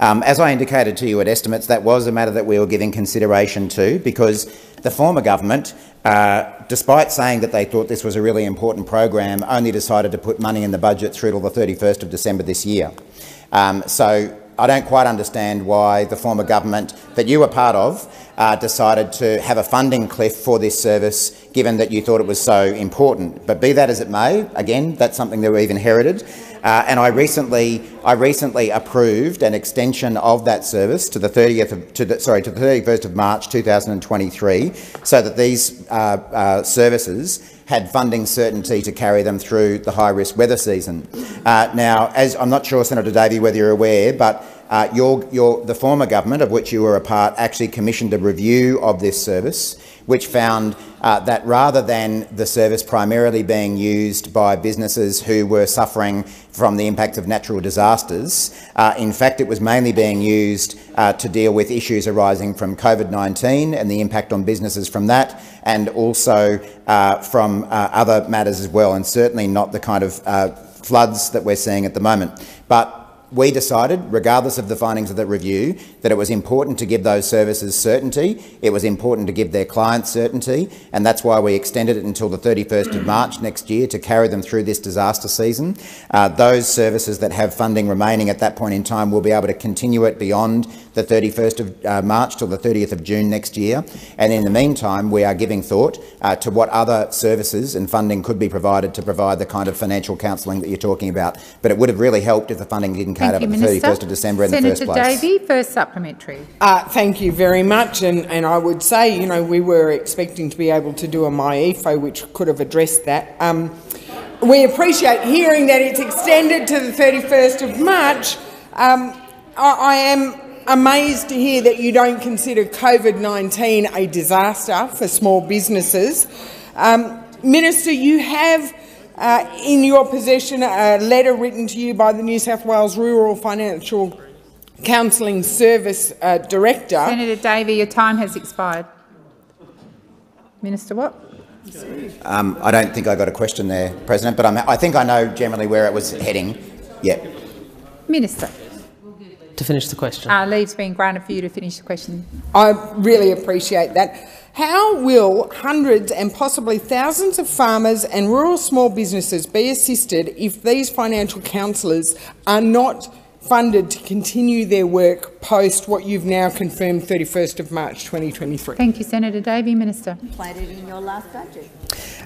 Um, as I indicated to you at estimates, that was a matter that we were giving consideration to, because the former government, uh, despite saying that they thought this was a really important program, only decided to put money in the budget through till the thirty-first of December this year. Um, so I don't quite understand why the former government that you were part of uh, decided to have a funding cliff for this service, given that you thought it was so important. But be that as it may, again, that's something that we've inherited. Uh, and I recently, I recently approved an extension of that service to the thirtieth of, to the, sorry, to the thirty-first of March two thousand twenty-three, so that these uh, uh, services had funding certainty to carry them through the high-risk weather season. Uh, now, as I'm not sure, Senator Davey, whether you're aware, but uh, your, your, the former government, of which you were a part, actually commissioned a review of this service, which found uh, that rather than the service primarily being used by businesses who were suffering from the impact of natural disasters, uh, in fact it was mainly being used uh, to deal with issues arising from COVID nineteen and the impact on businesses from that, and also uh, from uh, other matters as well, and certainly not the kind of uh, floods that we're seeing at the moment. But we decided, regardless of the findings of the review, that it was important to give those services certainty, it was important to give their clients certainty, and that's why we extended it until the thirty-first of March next year to carry them through this disaster season. Uh, those services that have funding remaining at that point in time will be able to continue it beyond the thirty-first of March till the thirtieth of June next year. And in the meantime, we are giving thought uh, to what other services and funding could be provided to provide the kind of financial counselling that you're talking about. But it would have really helped if the funding didn't Thank you, Minister. thirty-first of December in Senator the first place. Davey, first supplementary. Uh, thank you very much, and, and I would say, you know, we were expecting to be able to do a MyEFO which could have addressed that. Um, we appreciate hearing that it's extended to the thirty-first of March. Um, I, I am amazed to hear that you don't consider COVID nineteen a disaster for small businesses. Um, Minister, you have Uh, in your possession a letter written to you by the New South Wales Rural Financial Counselling Service uh, Director. Senator Davey, your time has expired. Minister Watt. Um, I don't think I got a question there, President, but I'm, I think I know generally where it was heading. Yeah. Minister. To finish the question. Uh, leave's been granted for you to finish the question. I really appreciate that. How will hundreds and possibly thousands of farmers and rural small businesses be assisted if these financial counsellors are not funded to continue their work post what you've now confirmed thirty-first of March twenty twenty-three? Thank you, Senator Davey. Minister. Played it in your last budget.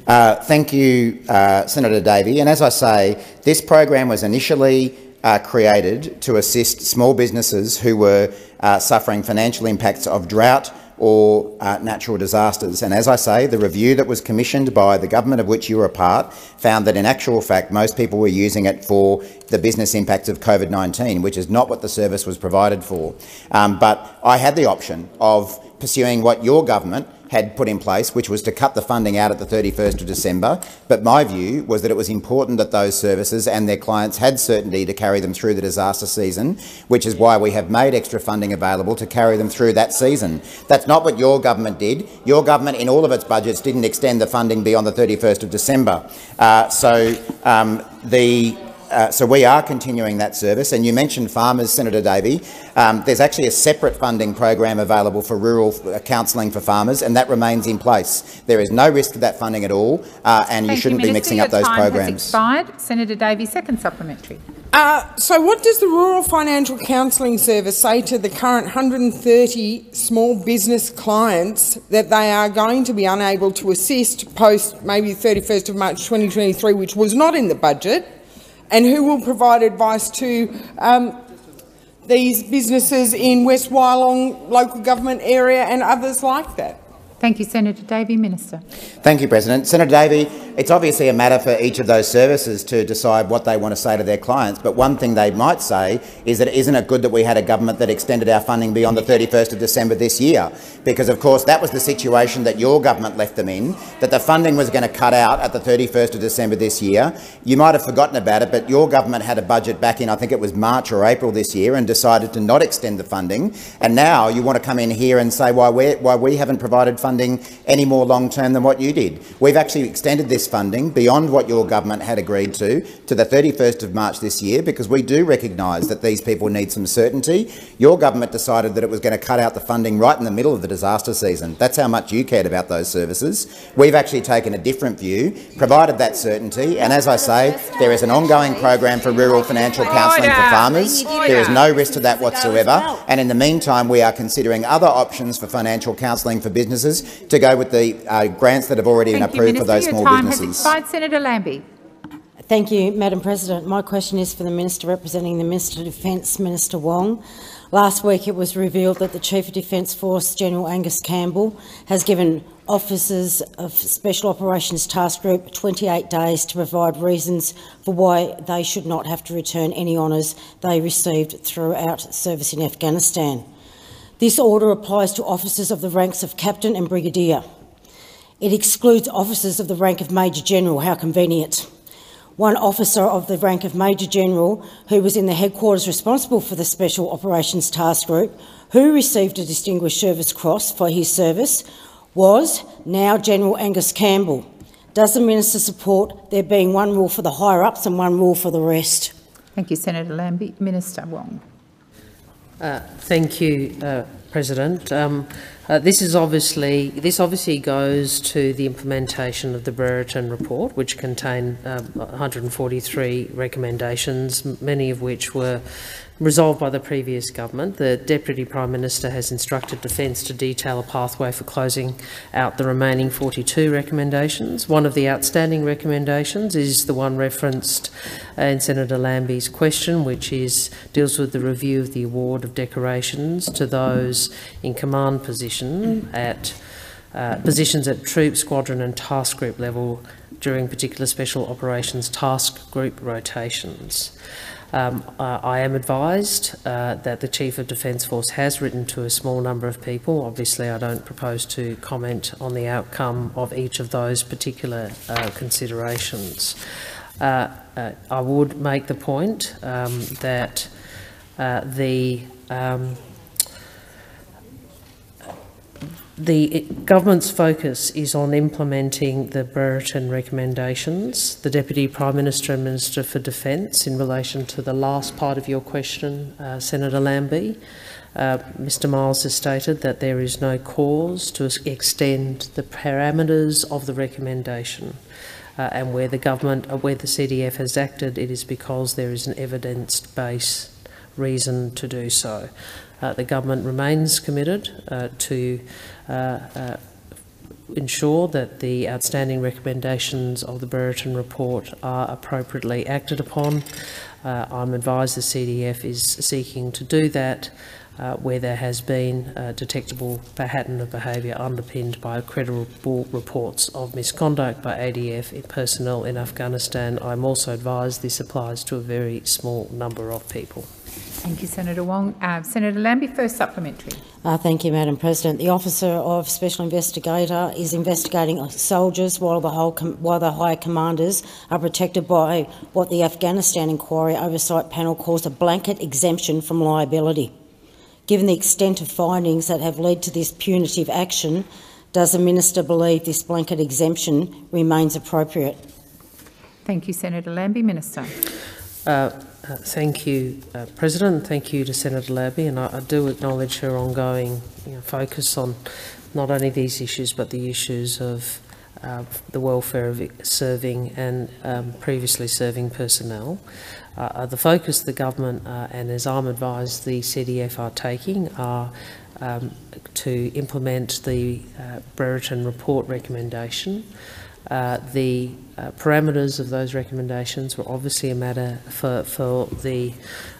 Uh, thank you, uh, Senator Davey. And as I say, this program was initially Uh, created to assist small businesses who were uh, suffering financial impacts of drought or uh, natural disasters. And as I say, the review that was commissioned by the government of which you were a part found that in actual fact most people were using it for the business impacts of COVID nineteen, which is not what the service was provided for. Um, but I had the option of pursuing what your government had put in place, which was to cut the funding out at the thirty-first of December, but my view was that it was important that those services and their clients had certainty to carry them through the disaster season, which is why we have made extra funding available to carry them through that season. That's not what your government did. Your government, in all of its budgets, didn't extend the funding beyond the thirty-first of December. Uh, so um, the Uh, so we are continuing that service, and you mentioned farmers, Senator Davey. Um, there's actually a separate funding program available for rural counselling for farmers, and that remains in place. There is no risk of that funding at all, uh, and you shouldn't be mixing up those programs. Time has expired. Senator Davey, second supplementary. Uh, so what does the Rural Financial Counselling Service say to the current one hundred and thirty small business clients that they are going to be unable to assist post maybe thirty-first of March twenty twenty-three, which was not in the budget? And who will provide advice to um, these businesses in West Wyalong local government area and others like that? Thank you, Senator Davey. Minister. Thank you, President. Senator Davey, it's obviously a matter for each of those services to decide what they want to say to their clients, but one thing they might say is that isn't it good that we had a government that extended our funding beyond the thirty-first of December this year? Because, of course, that was the situation that your government left them in, that the funding was going to cut out at the thirty-first of December this year. You might have forgotten about it, but your government had a budget back in, I think it was March or April this year, and decided to not extend the funding. And now you want to come in here and say why, we're, why we haven't provided funding funding any more long-term than what you did. We've actually extended this funding beyond what your government had agreed to to the thirty-first of March this year, because we do recognise that these people need some certainty. Your government decided that it was going to cut out the funding right in the middle of the disaster season. That's how much you cared about those services. We've actually taken a different view, provided that certainty, and as I say, there is an ongoing program for rural financial counselling for farmers. There is no risk to that whatsoever, and in the meantime we are considering other options for financial counselling for businesses to go with the uh, grants that have already been approved for those small businesses. Senator Lambie. Thank you, Madam President. My question is for the Minister representing the Minister of Defence, Minister Wong. Last week it was revealed that the Chief of Defence Force, General Angus Campbell, has given officers of Special Operations Task Group twenty-eight days to provide reasons for why they should not have to return any honours they received throughout service in Afghanistan. This order applies to officers of the ranks of captain and brigadier. It excludes officers of the rank of major general. How convenient. One officer of the rank of major general, who was in the headquarters responsible for the Special Operations Task Group, who received a Distinguished Service Cross for his service, was now General Angus Campbell. Does the minister support there being one rule for the higher-ups and one rule for the rest? Thank you, Senator Lambie. Minister Wong. Uh, thank you, uh, President. Um, uh, this is obviously this obviously goes to the implementation of the Brereton report, which contained um, one hundred and forty-three recommendations, many of which were resolved by the previous government. The Deputy Prime Minister has instructed Defence to detail a pathway for closing out the remaining forty-two recommendations. One of the outstanding recommendations is the one referenced in Senator Lambie's question, which is deals with the review of the award of decorations to those in command position at uh, positions at troop, squadron and task group level during particular Special Operations Task Group rotations. Um, uh, I am advised uh, that the Chief of Defence Force has written to a small number of people. Obviously, I don't propose to comment on the outcome of each of those particular uh, considerations. Uh, uh, I would make the point um, that uh, the um, The government's focus is on implementing the Brereton recommendations. The Deputy Prime Minister and Minister for Defence, in relation to the last part of your question, uh, Senator Lambie, uh, Mr Miles has stated that there is no cause to extend the parameters of the recommendation. Uh, and where the government, uh, where the C D F has acted, it is because there is an evidence-based reason to do so. Uh, the government remains committed uh, to uh, uh, ensure that the outstanding recommendations of the Brereton report are appropriately acted upon. Uh, I'm advised the C D F is seeking to do that uh, where there has been a detectable pattern of behaviour underpinned by credible reports of misconduct by A D F personnel in Afghanistan. I'm also advised this applies to a very small number of people. Thank you, Senator Wong. Uh, Senator Lambie, first supplementary. Uh, thank you, Madam President. The Officer of Special Investigator is investigating soldiers while the, whole com while the higher commanders are protected by what the Afghanistan Inquiry Oversight Panel calls a blanket exemption from liability. Given the extent of findings that have led to this punitive action, does the Minister believe this blanket exemption remains appropriate? Thank you, Senator Lambie. Minister. Uh, Uh, thank you, uh, President. Thank you to Senator Lambie, and I, I do acknowledge her ongoing you know, focus on not only these issues but the issues of uh, the welfare of serving and um, previously serving personnel. Uh, uh, the focus the government uh, and, as I'm advised, the C D F are taking are um, to implement the uh, Brereton report recommendation. Uh, the uh, parameters of those recommendations were obviously a matter for for the,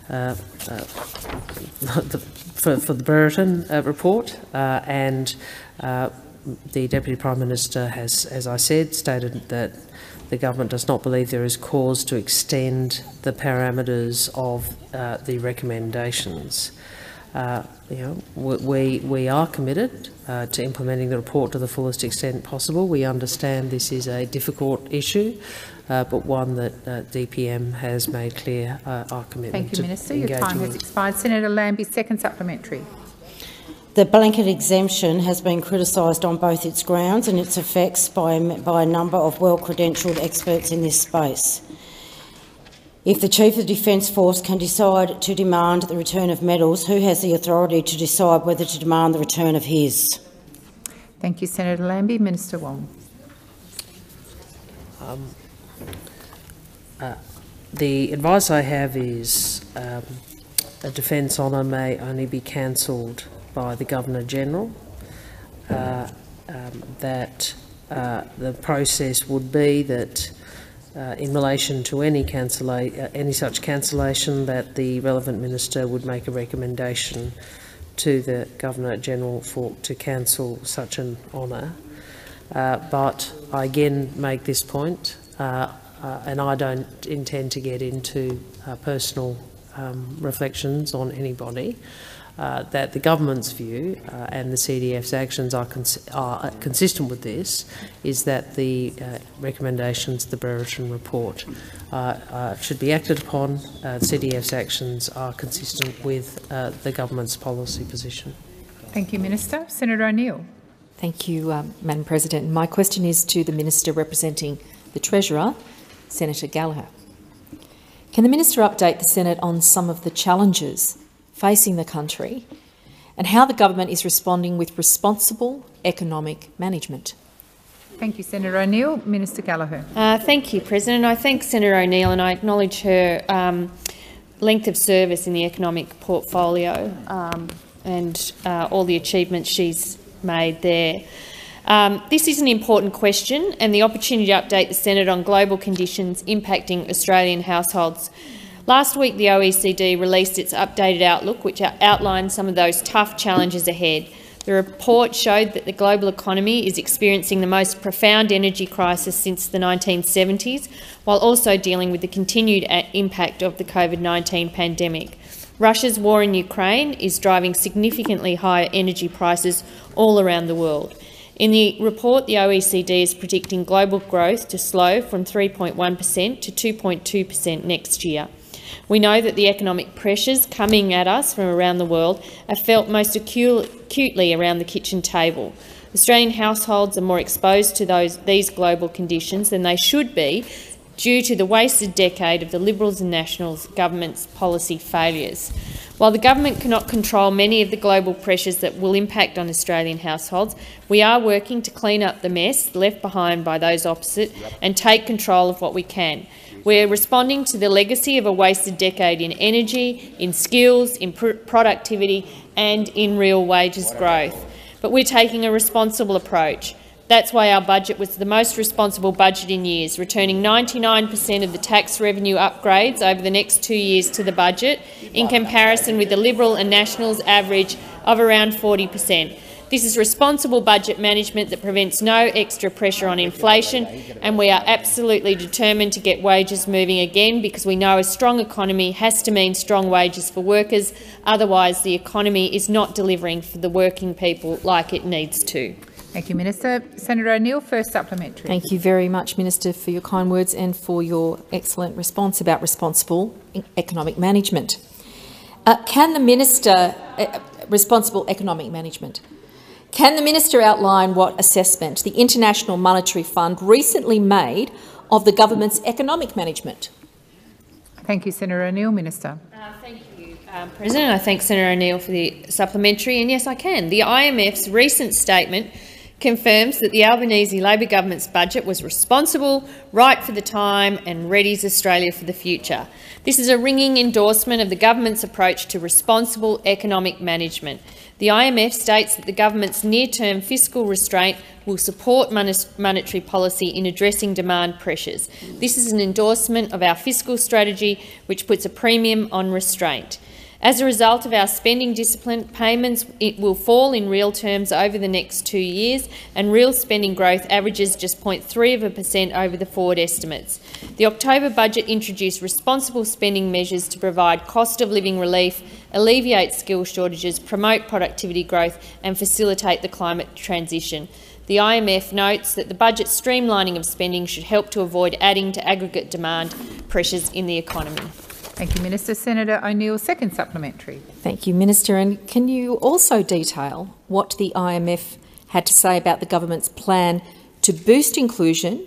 uh, uh, the for, for the Brereton uh, report, uh, and uh, the Deputy Prime Minister has, as I said, stated that the government does not believe there is cause to extend the parameters of uh, the recommendations. Uh, you know, we we are committed uh, to implementing the report to the fullest extent possible. We understand this is a difficult issue, uh, but one that uh, D P M has made clear uh, our commitment. Thank you, to Minister. Your time has expired. Senator Lambie, second supplementary. The blanket exemption has been criticised on both its grounds and its effects by by a number of well-credentialed experts in this space. If the Chief of the Defence Force can decide to demand the return of medals, who has the authority to decide whether to demand the return of his? Thank you, Senator Lambie. Minister Wong. Um, uh, the advice I have is um, a defence honour may only be cancelled by the Governor-General, uh, um, that uh, the process would be that Uh, in relation to any, cancella uh, any such cancellation, that the relevant minister would make a recommendation to the Governor-General for to cancel such an honour. Uh, but I again make this point, uh, uh, and I don't intend to get into uh, personal um, reflections on anybody, uh, that the government's view uh, and the C D F's actions are, cons are consistent with this, is that the uh, recommendations of the Brereton report uh, uh, should be acted upon. Uh, the C D F's actions are consistent with uh, the government's policy position. Thank you, Minister. Senator O'Neill. Thank you, um, Madam President. My question is to the Minister representing the Treasurer, Senator Gallagher. Can the Minister update the Senate on some of the challenges facing the country and how the government is responding with responsible economic management? Thank you, Senator O'Neill. Minister Gallagher. Uh, thank you, President. I thank Senator O'Neill and I acknowledge her um, length of service in the economic portfolio um, and uh, all the achievements she's made there. Um, this is an important question and the opportunity to update the Senate on global conditions impacting Australian households. Last week, the O E C D released its updated outlook, which outlined some of those tough challenges ahead. The report showed that the global economy is experiencing the most profound energy crisis since the nineteen seventies, while also dealing with the continued impact of the COVID nineteen pandemic. Russia's war in Ukraine is driving significantly higher energy prices all around the world. In the report, the O E C D is predicting global growth to slow from three point one per cent to two point two per cent next year. We know that the economic pressures coming at us from around the world are felt most acutely around the kitchen table. Australian households are more exposed to those, these global conditions than they should be due to the wasted decade of the Liberals and Nationals government's policy failures. While the government cannot control many of the global pressures that will impact on Australian households, we are working to clean up the mess left behind by those opposite and take control of what we can. We're responding to the legacy of a wasted decade in energy, in skills, in pr productivity and in real wages growth. But we're taking a responsible approach. That's why our budget was the most responsible budget in years, returning ninety-nine per cent of the tax revenue upgrades over the next two years to the budget, in comparison with the Liberal and Nationals average of around forty per cent. This is responsible budget management that prevents no extra pressure on inflation, and we are absolutely determined to get wages moving again, because we know a strong economy has to mean strong wages for workers. Otherwise, the economy is not delivering for the working people like it needs to. Thank you, Minister. Senator O'Neill, first supplementary. Thank you very much, Minister, for your kind words and for your excellent response about responsible economic management. Uh, can the Minister uh, responsible economic management? Can the Minister outline what assessment the International Monetary Fund recently made of the government's economic management? Thank you, Senator O'Neill. Minister. Uh, thank you. Um, President, I thank Senator O'Neill for the supplementary, and yes, I can. The I M F's recent statement confirms that the Albanese Labor government's budget was responsible, right for the time, and readies Australia for the future. This is a ringing endorsement of the government's approach to responsible economic management. The I M F states that the government's near-term fiscal restraint will support monetary policy in addressing demand pressures. This is an endorsement of our fiscal strategy, which puts a premium on restraint. As a result of our spending discipline, payments it will fall in real terms over the next two years, and real spending growth averages just zero point three of a percent over the forward estimates. The October budget introduced responsible spending measures to provide cost of living relief, alleviate skill shortages, promote productivity growth and facilitate the climate transition. The I M F notes that the budget streamlining of spending should help to avoid adding to aggregate demand pressures in the economy. Thank you, Minister. Senator O'Neill, second supplementary. Thank you, Minister. And can you also detail what the I M F had to say about the government's plan to boost inclusion,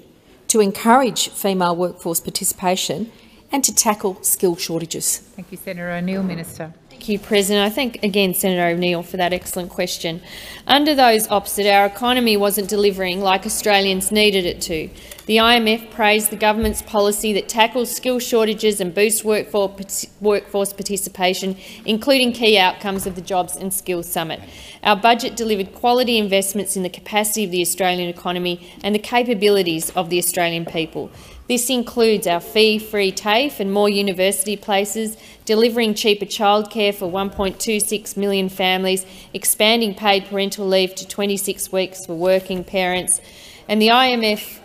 to encourage female workforce participation and to tackle skill shortages? Thank you, Senator O'Neill. Minister. Thank you, President. I thank again Senator O'Neill for that excellent question. Under those opposite, our economy wasn't delivering like Australians needed it to. The I M F praised the government's policy that tackles skill shortages and boosts workforce participation, including key outcomes of the Jobs and Skills Summit. Our budget delivered quality investments in the capacity of the Australian economy and the capabilities of the Australian people. This includes our fee-free TAFE and more university places, delivering cheaper childcare for one point two six million families, expanding paid parental leave to twenty-six weeks for working parents, and the I M F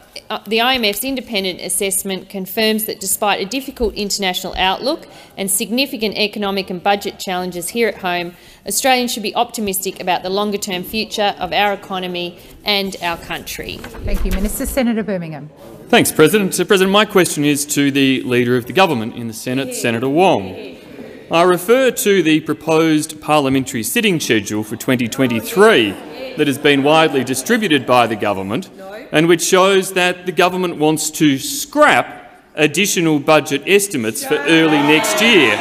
The I M F's independent assessment confirms that despite a difficult international outlook and significant economic and budget challenges here at home, Australians should be optimistic about the longer-term future of our economy and our country. Thank you, Minister. Senator Birmingham. Thanks, President. So, President, my question is to the Leader of the Government in the Senate, yeah. Senator Wong. Yeah. I refer to the proposed parliamentary sitting schedule for twenty twenty-three that has been widely distributed by the government and which shows that the government wants to scrap additional budget estimates for early next year,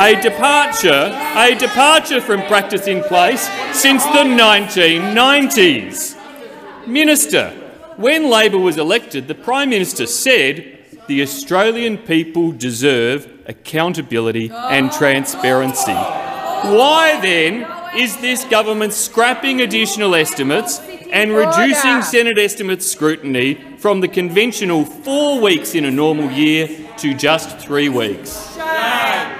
a departure, a departure from practice in place since the nineteen nineties. Minister, when Labor was elected, the Prime Minister said the Australian people deserve accountability and transparency. Why then is this government scrapping additional estimates and reducing Senate estimate scrutiny from the conventional four weeks in a normal year to just three weeks? Uh,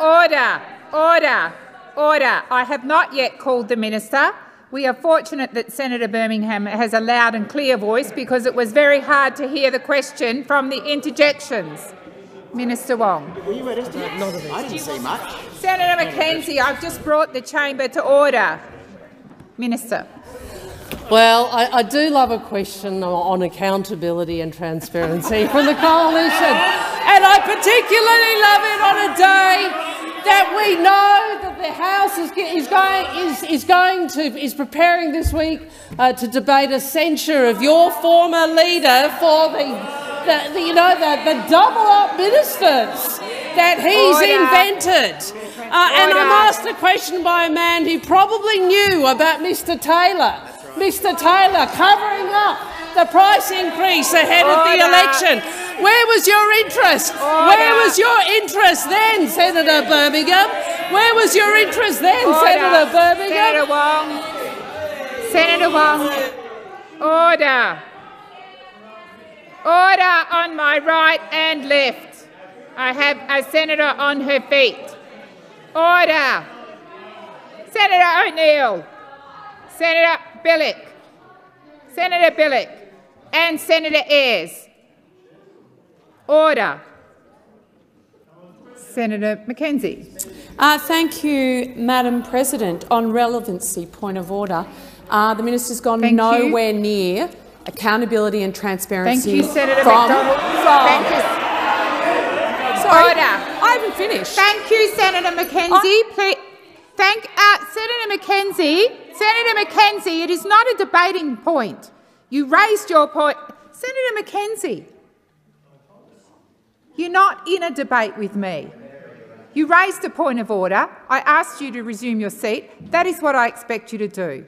order, order, order. I have not yet called the minister. We are fortunate that Senator Birmingham has a loud and clear voice, because it was very hard to hear the question from the interjections. Minister Wong. Were you at estimate? No, no, no, I didn't see much. Senator McKenzie, I've just brought the chamber to order. Minister. Well, I, I do love a question on accountability and transparency from the coalition, and I particularly love it on a day that we know that the House is, is going is, is going to is preparing this week uh, to debate a censure of your former leader for the. The, the, you know, the, the double-up ministers that he's Order. invented. Uh, and I'm asked a question by a man who probably knew about Mister Taylor. Right. Mister Taylor covering up the price increase ahead Order. of the election. Where was your interest? Order. Where was your interest then, Senator Birmingham? Where was your interest then, Order. Senator Birmingham? Senator Wong. Senator Wong. Order. Order on my right and left. I have a senator on her feet. Order. Senator O'Neill, Senator Billick, Senator Billick and Senator Ayres. Order. Senator Mackenzie. Uh, thank you, Madam President. On relevancy, point of order. Uh, the minister's gone thank nowhere you. near accountability and transparency. Thank you, Senator from, McDonald. From, thank you. Sorry, order. I haven't finished. Thank you, Senator Mackenzie. I Please, thank uh, Senator Mackenzie. Senator Mackenzie, it is not a debating point. You raised your point, Senator Mackenzie. You're not in a debate with me. You raised a point of order. I asked you to resume your seat. That is what I expect you to do.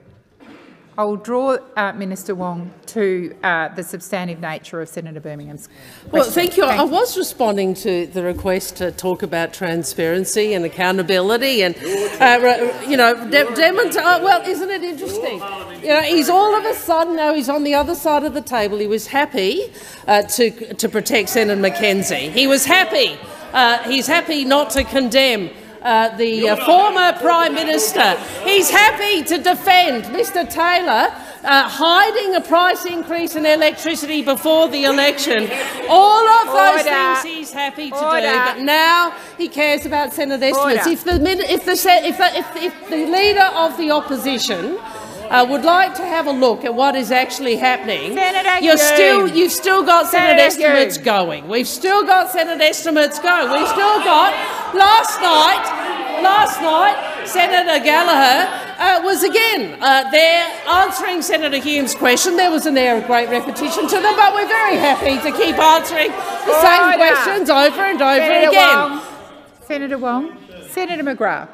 I will draw uh, Minister Wong to uh, the substantive nature of Senator Birmingham's question. Well, thank you. Thank I you. was responding to the request to talk about transparency and accountability, and uh, you know, de demonstrate. Oh, well, isn't it interesting? You know, he's all of a sudden now he's on the other side of the table. He was happy uh, to to protect Senator Mackenzie. He was happy. Uh, he's happy not to condemn. Uh, the uh, former Prime Minister. He's happy to defend Mister Taylor uh, hiding a price increase in electricity before the election. All of those Order. things he's happy to Order. do, but now he cares about Senate estimates. If the, if, the, if, the, if, the, if the Leader of the Opposition Uh, would like to have a look at what is actually happening. Senator You're Hume. still, you've still got Senate estimates Hume. going. We've still got Senate estimates going. We've still got last night. Last night, Senator Gallagher uh, was again uh, there answering Senator Hume's question. There was an air of great repetition to them, but we're very happy to keep answering the Order. same questions over and over Senator again. Wong. Senator Wong, Senator McGrath.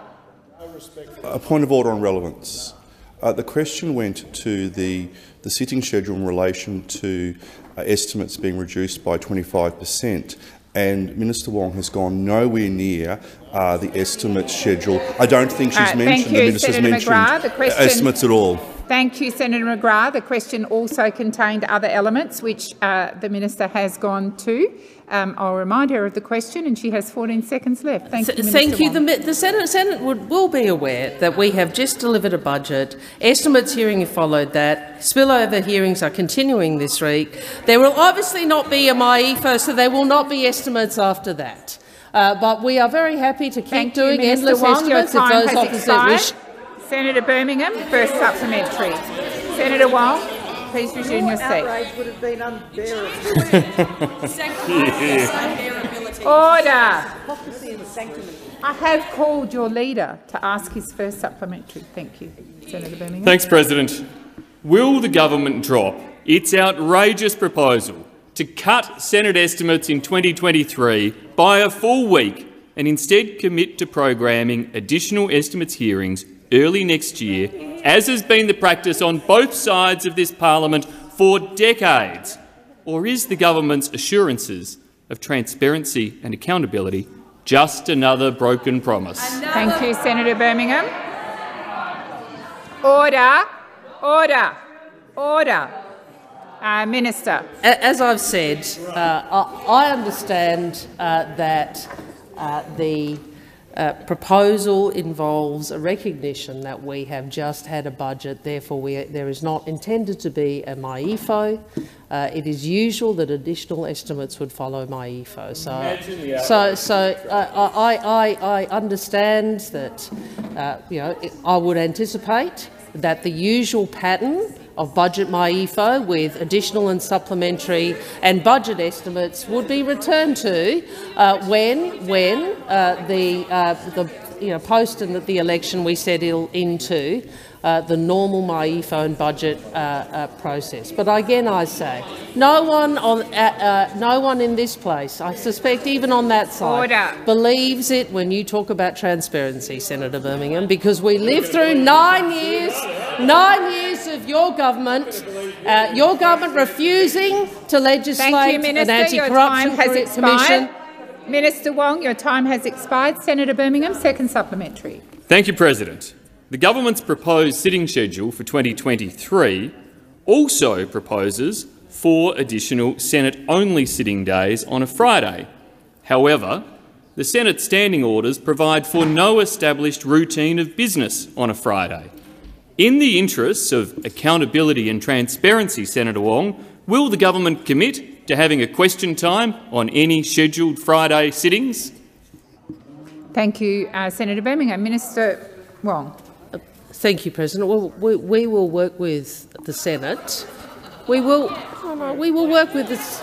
A point of order on relevance. Uh, the question went to the, the sitting schedule in relation to uh, estimates being reduced by twenty-five percent, and Minister Wong has gone nowhere near uh, the estimate schedule. I don't think she's uh, mentioned you, the minister's Senator mentioned McGrath, the question, estimates at all. Thank you, Senator McGrath. The question also contained other elements which uh, the minister has gone to. Um, I'll remind her of the question, and she has fourteen seconds left. Thank you, Minister Thank you. The, the Senate, Senate would, will be aware that we have just delivered a budget. Estimates hearing followed that. Spillover hearings are continuing this week. There will obviously not be a M I E F A, so there will not be estimates after that. Uh, but we are very happy to keep Thank doing you, endless Wong, estimates if those opposite wish. Senator Birmingham, first supplementary. Senator Wong. Please resume your seat. Outrage would have been unbearable. Order. I have called your leader to ask his first supplementary. Thank you, Senator Birmingham. Thanks, President. Will the government drop its outrageous proposal to cut Senate estimates in twenty twenty-three by a full week and instead commit to programming additional estimates hearings early next year, as has been the practice on both sides of this parliament for decades? Or is the government's assurances of transparency and accountability just another broken promise? Another Thank you, Senator Birmingham. Order. Order. Order. Uh, Minister. As I've said, uh, I understand uh, that uh, the Uh, proposal involves a recognition that we have just had a budget, therefore we, there is not intended to be a M I E F O. Uh, it is usual that additional estimates would follow M I E F O. So, so, so uh, I, I, I understand that uh, you know, it, I would anticipate that the usual pattern of budget M I E F O with additional and supplementary and budget estimates would be returned to uh, when when uh, the uh, the you know post and the election we settle into uh, the normal M I E F O and budget uh, uh, process. But again, I say no one on uh, uh, no one in this place, I suspect even on that side, Order. believes it when you talk about transparency, Senator Birmingham, because we lived through nine years. Nine years of your government, uh, your government refusing to legislate Thank you, Minister. an anti-corruption commission. Minister Wong, your time has expired. Senator Birmingham, second supplementary. Thank you, President. The government's proposed sitting schedule for twenty twenty-three also proposes four additional Senate-only sitting days on a Friday. However, the Senate standing orders provide for no established routine of business on a Friday. In the interests of accountability and transparency, Senator Wong, will the government commit to having a question time on any scheduled Friday sittings? Thank you, uh, Senator Birmingham. Minister Wong. Thank you, President. Well, we, we will work with the Senate. We will. Oh no, we will work with this.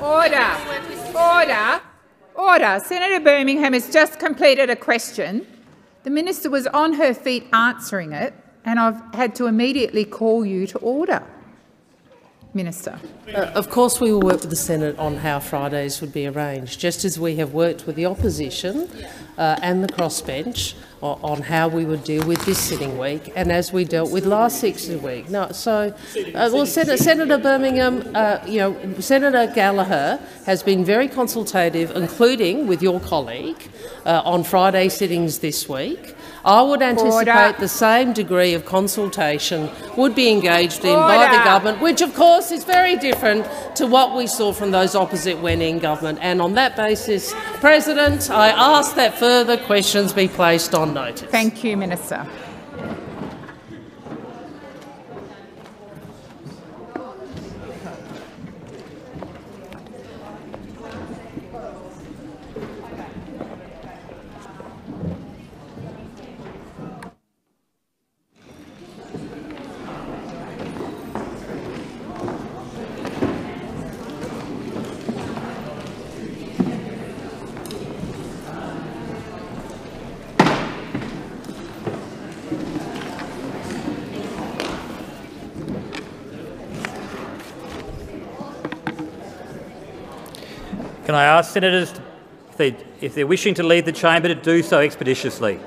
Order. Order. Order. Senator Birmingham has just completed a question. The minister was on her feet answering it, and I've had to immediately call you to order. Minister. Uh, of course we will work with the Senate on how Fridays would be arranged, just as we have worked with the opposition uh, and the crossbench on, on how we would deal with this sitting week and as we dealt with last sitting week. No, so, uh, well, Sen Senator Birmingham, uh, you know, Senator Gallagher has been very consultative, including with your colleague, uh, on Friday sittings this week. I would anticipate Order. the same degree of consultation would be engaged in Order. by the government, which of course is very different to what we saw from those opposite when in government. And on that basis, President, I ask that further questions be placed on notice. Thank you, Minister. Can I ask senators if, they, if they're wishing to leave the chamber to do so expeditiously?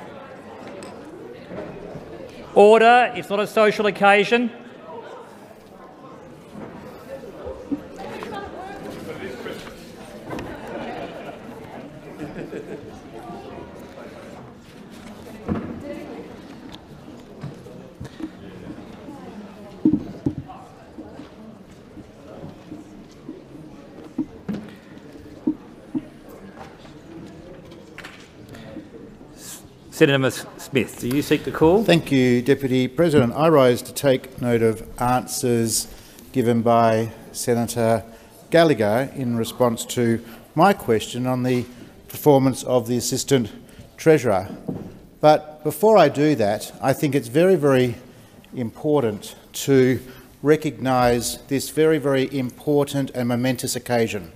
Order. It's not a social occasion. Senator Smith, do you seek the call? Thank you, Deputy President. I rise to take note of answers given by Senator Gallagher in response to my question on the performance of the Assistant Treasurer. But before I do that, I think it's very, very important to recognise this very, very important and momentous occasion.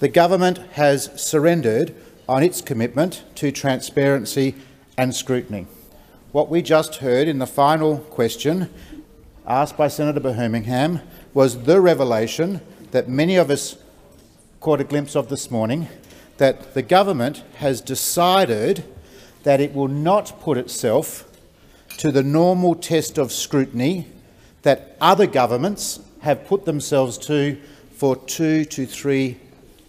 The government has surrendered on its commitment to transparency and scrutiny. What we just heard in the final question asked by Senator Birmingham was the revelation that many of us caught a glimpse of this morning, that the government has decided that it will not put itself to the normal test of scrutiny that other governments have put themselves to for two to three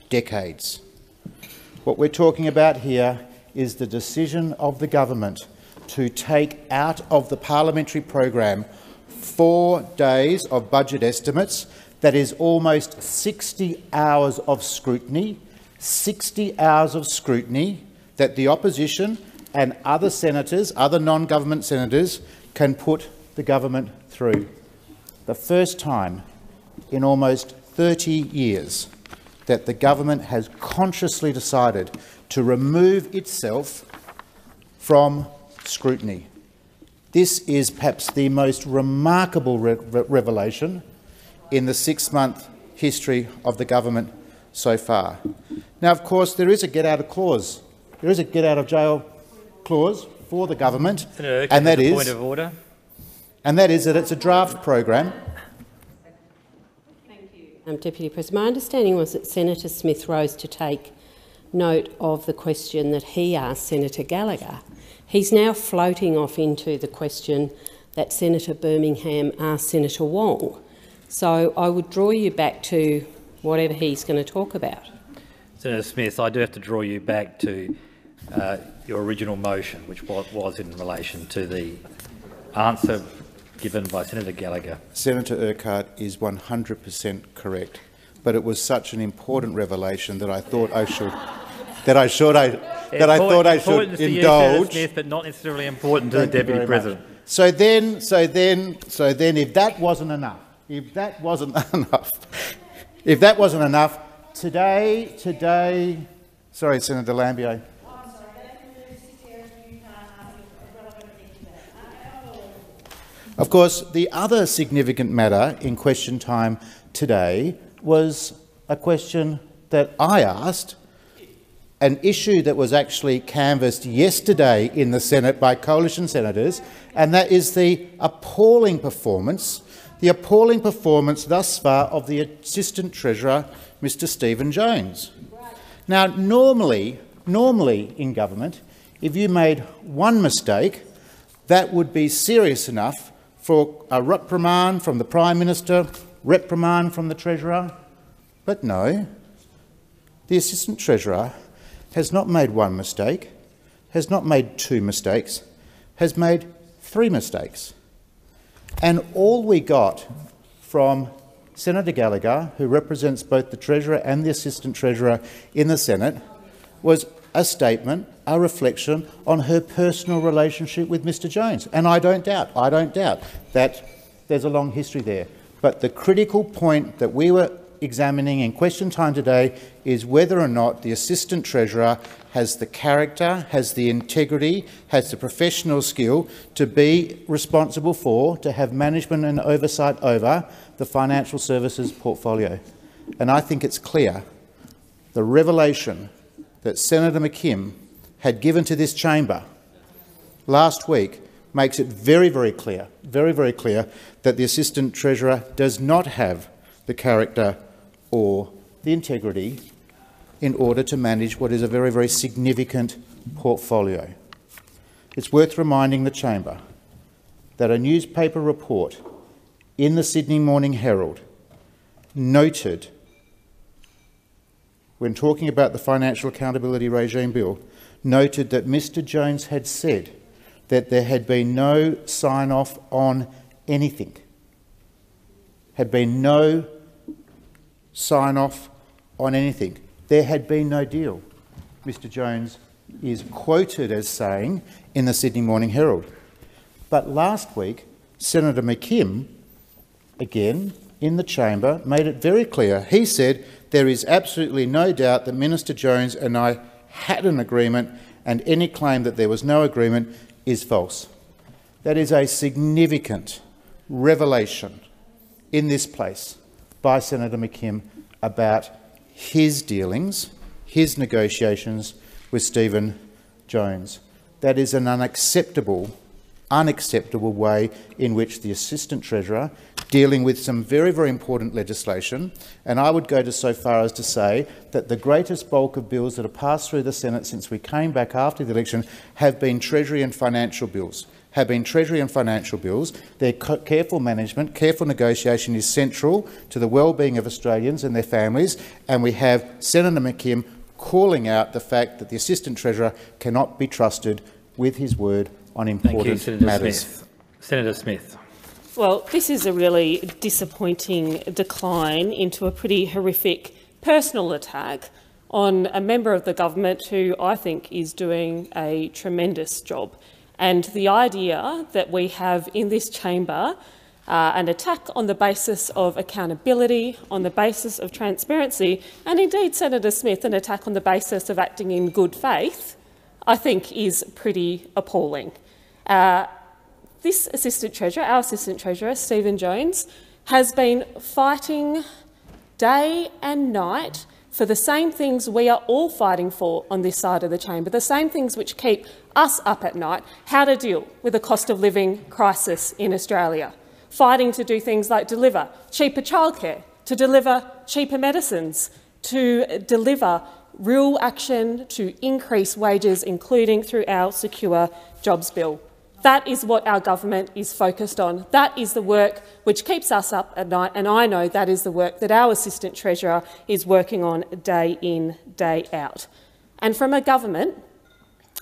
decades. What we're talking about here is the decision of the government to take out of the parliamentary program four days of budget estimates. That is almost sixty hours of scrutiny, sixty hours of scrutiny that the opposition and other senators, other non-government senators, can put the government through. The first time in almost thirty years that the government has consciously decided to remove itself from scrutiny. This is perhaps the most remarkable re revelation in the six-month history of the government so far. Now, of course, there is a get-out-of clause. There is a get-out-of-jail clause for the government, Senator, and that is point of order. And that is that it's a draft program. Um, Deputy President, my understanding was that Senator Smith rose to take note of the question that he asked Senator Gallagher. He's now floating off into the question that Senator Birmingham asked Senator Wong. So I would draw you back to whatever he's going to talk about. Senator Smith, I do have to draw you back to uh, your original motion, which was in relation to the answer given by Senator Gallagher. Senator Urquhart is one hundred per cent correct. but it was such an important revelation that I thought I should, that I should, I, that I thought I should indulge. To you, but not necessarily important to the Deputy President. So then, so then, so then, if that wasn't enough, if that wasn't enough, if that wasn't enough, today, today, sorry, Senator Lambier. Of course, the other significant matter in question time today was a question that I asked, an issue that was actually canvassed yesterday in the Senate by coalition senators, and that is the appalling performance, the appalling performance thus far of the Assistant Treasurer, Mister Stephen Jones. Now, normally, normally in government, if you made one mistake, that would be serious enough for a reprimand from the Prime Minister, reprimand from the Treasurer. But no, the Assistant Treasurer has not made one mistake, has not made two mistakes, has made three mistakes. And all we got from Senator Gallagher, who represents both the Treasurer and the Assistant Treasurer in the Senate, was a statement, a reflection on her personal relationship with Mister Jones. And I don't doubt, I don't doubt that there's a long history there. But the critical point that we were examining in question time today is whether or not the Assistant Treasurer has the character, has the integrity, has the professional skill to be responsible for, to have management and oversight over the financial services portfolio. And I think it's clear the revelation that Senator McKim had given to this chamber last week makes it very, very clear, very, very clear that the Assistant Treasurer does not have the character or the integrity in order to manage what is a very, very significant portfolio. It's worth reminding the chamber that a newspaper report in the Sydney Morning Herald noted, when talking about the Financial Accountability Regime Bill, noted that Mister Jones had said that there had been no sign-off on anything, had been no sign-off on anything. There had been no deal, Mister Jones is quoted as saying in the Sydney Morning Herald. But last week, Senator McKim, again in the chamber, made it very clear. He said, there is absolutely no doubt that Minister Jones and I had an agreement, and any claim that there was no agreement is false. That is a significant revelation in this place by Senator McKim about his dealings, his negotiations with Stephen Jones. That is an unacceptable, unacceptable way in which the Assistant Treasurer, dealing with some very, very important legislation, and I would go to so far as to say that the greatest bulk of bills that have passed through the Senate since we came back after the election have been Treasury and financial bills. have been Treasury and financial bills. Their careful management, careful negotiation is central to the well-being of Australians and their families, and we have Senator McKim calling out the fact that the Assistant Treasurer cannot be trusted with his word on important matters. Thank you, Senator Smith. Senator Smith. Well, this is a really disappointing decline into a pretty horrific personal attack on a member of the government who I think is doing a tremendous job. And the idea that we have in this chamber uh, an attack on the basis of accountability, on the basis of transparency, and indeed, Senator Smith, an attack on the basis of acting in good faith, I think is pretty appalling. Uh, this Assistant Treasurer, our Assistant Treasurer, Stephen Jones, has been fighting day and night for the same things we are all fighting for on this side of the chamber, the same things which keep us up at night, how to deal with the cost of living crisis in Australia, fighting to do things like deliver cheaper childcare, to deliver cheaper medicines, to deliver real action to increase wages, including through our Secure Jobs Bill. That is what our government is focused on. That is the work which keeps us up at night, and I know that is the work that our Assistant Treasurer is working on day in, day out. And from a government,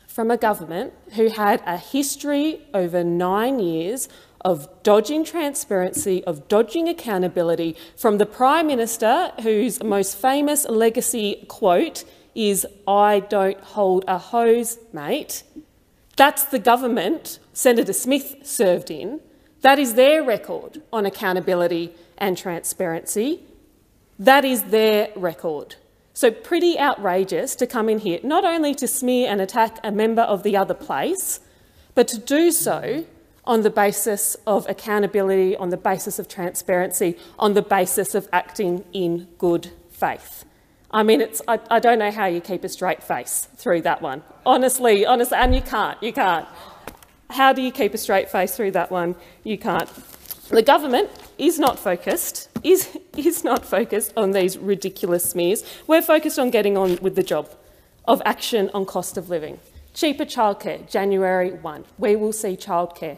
from a government who had a history over nine years of dodging transparency, of dodging accountability from the Prime Minister, whose most famous legacy quote is, "I don't hold a hose, mate." That's the government Senator Smith served in. That is their record on accountability and transparency. That is their record. So pretty outrageous to come in here, not only to smear and attack a member of the other place, but to do so on the basis of accountability, on the basis of transparency, on the basis of acting in good faith. I mean, it's, I, I don't know how you keep a straight face through that one. Honestly, honestly, and you can't, you can't. How do you keep a straight face through that one? You can't. The government is not focused, is, is not focused on these ridiculous smears. We're focused on getting on with the job of action on cost of living. Cheaper childcare, January first. We will see childcare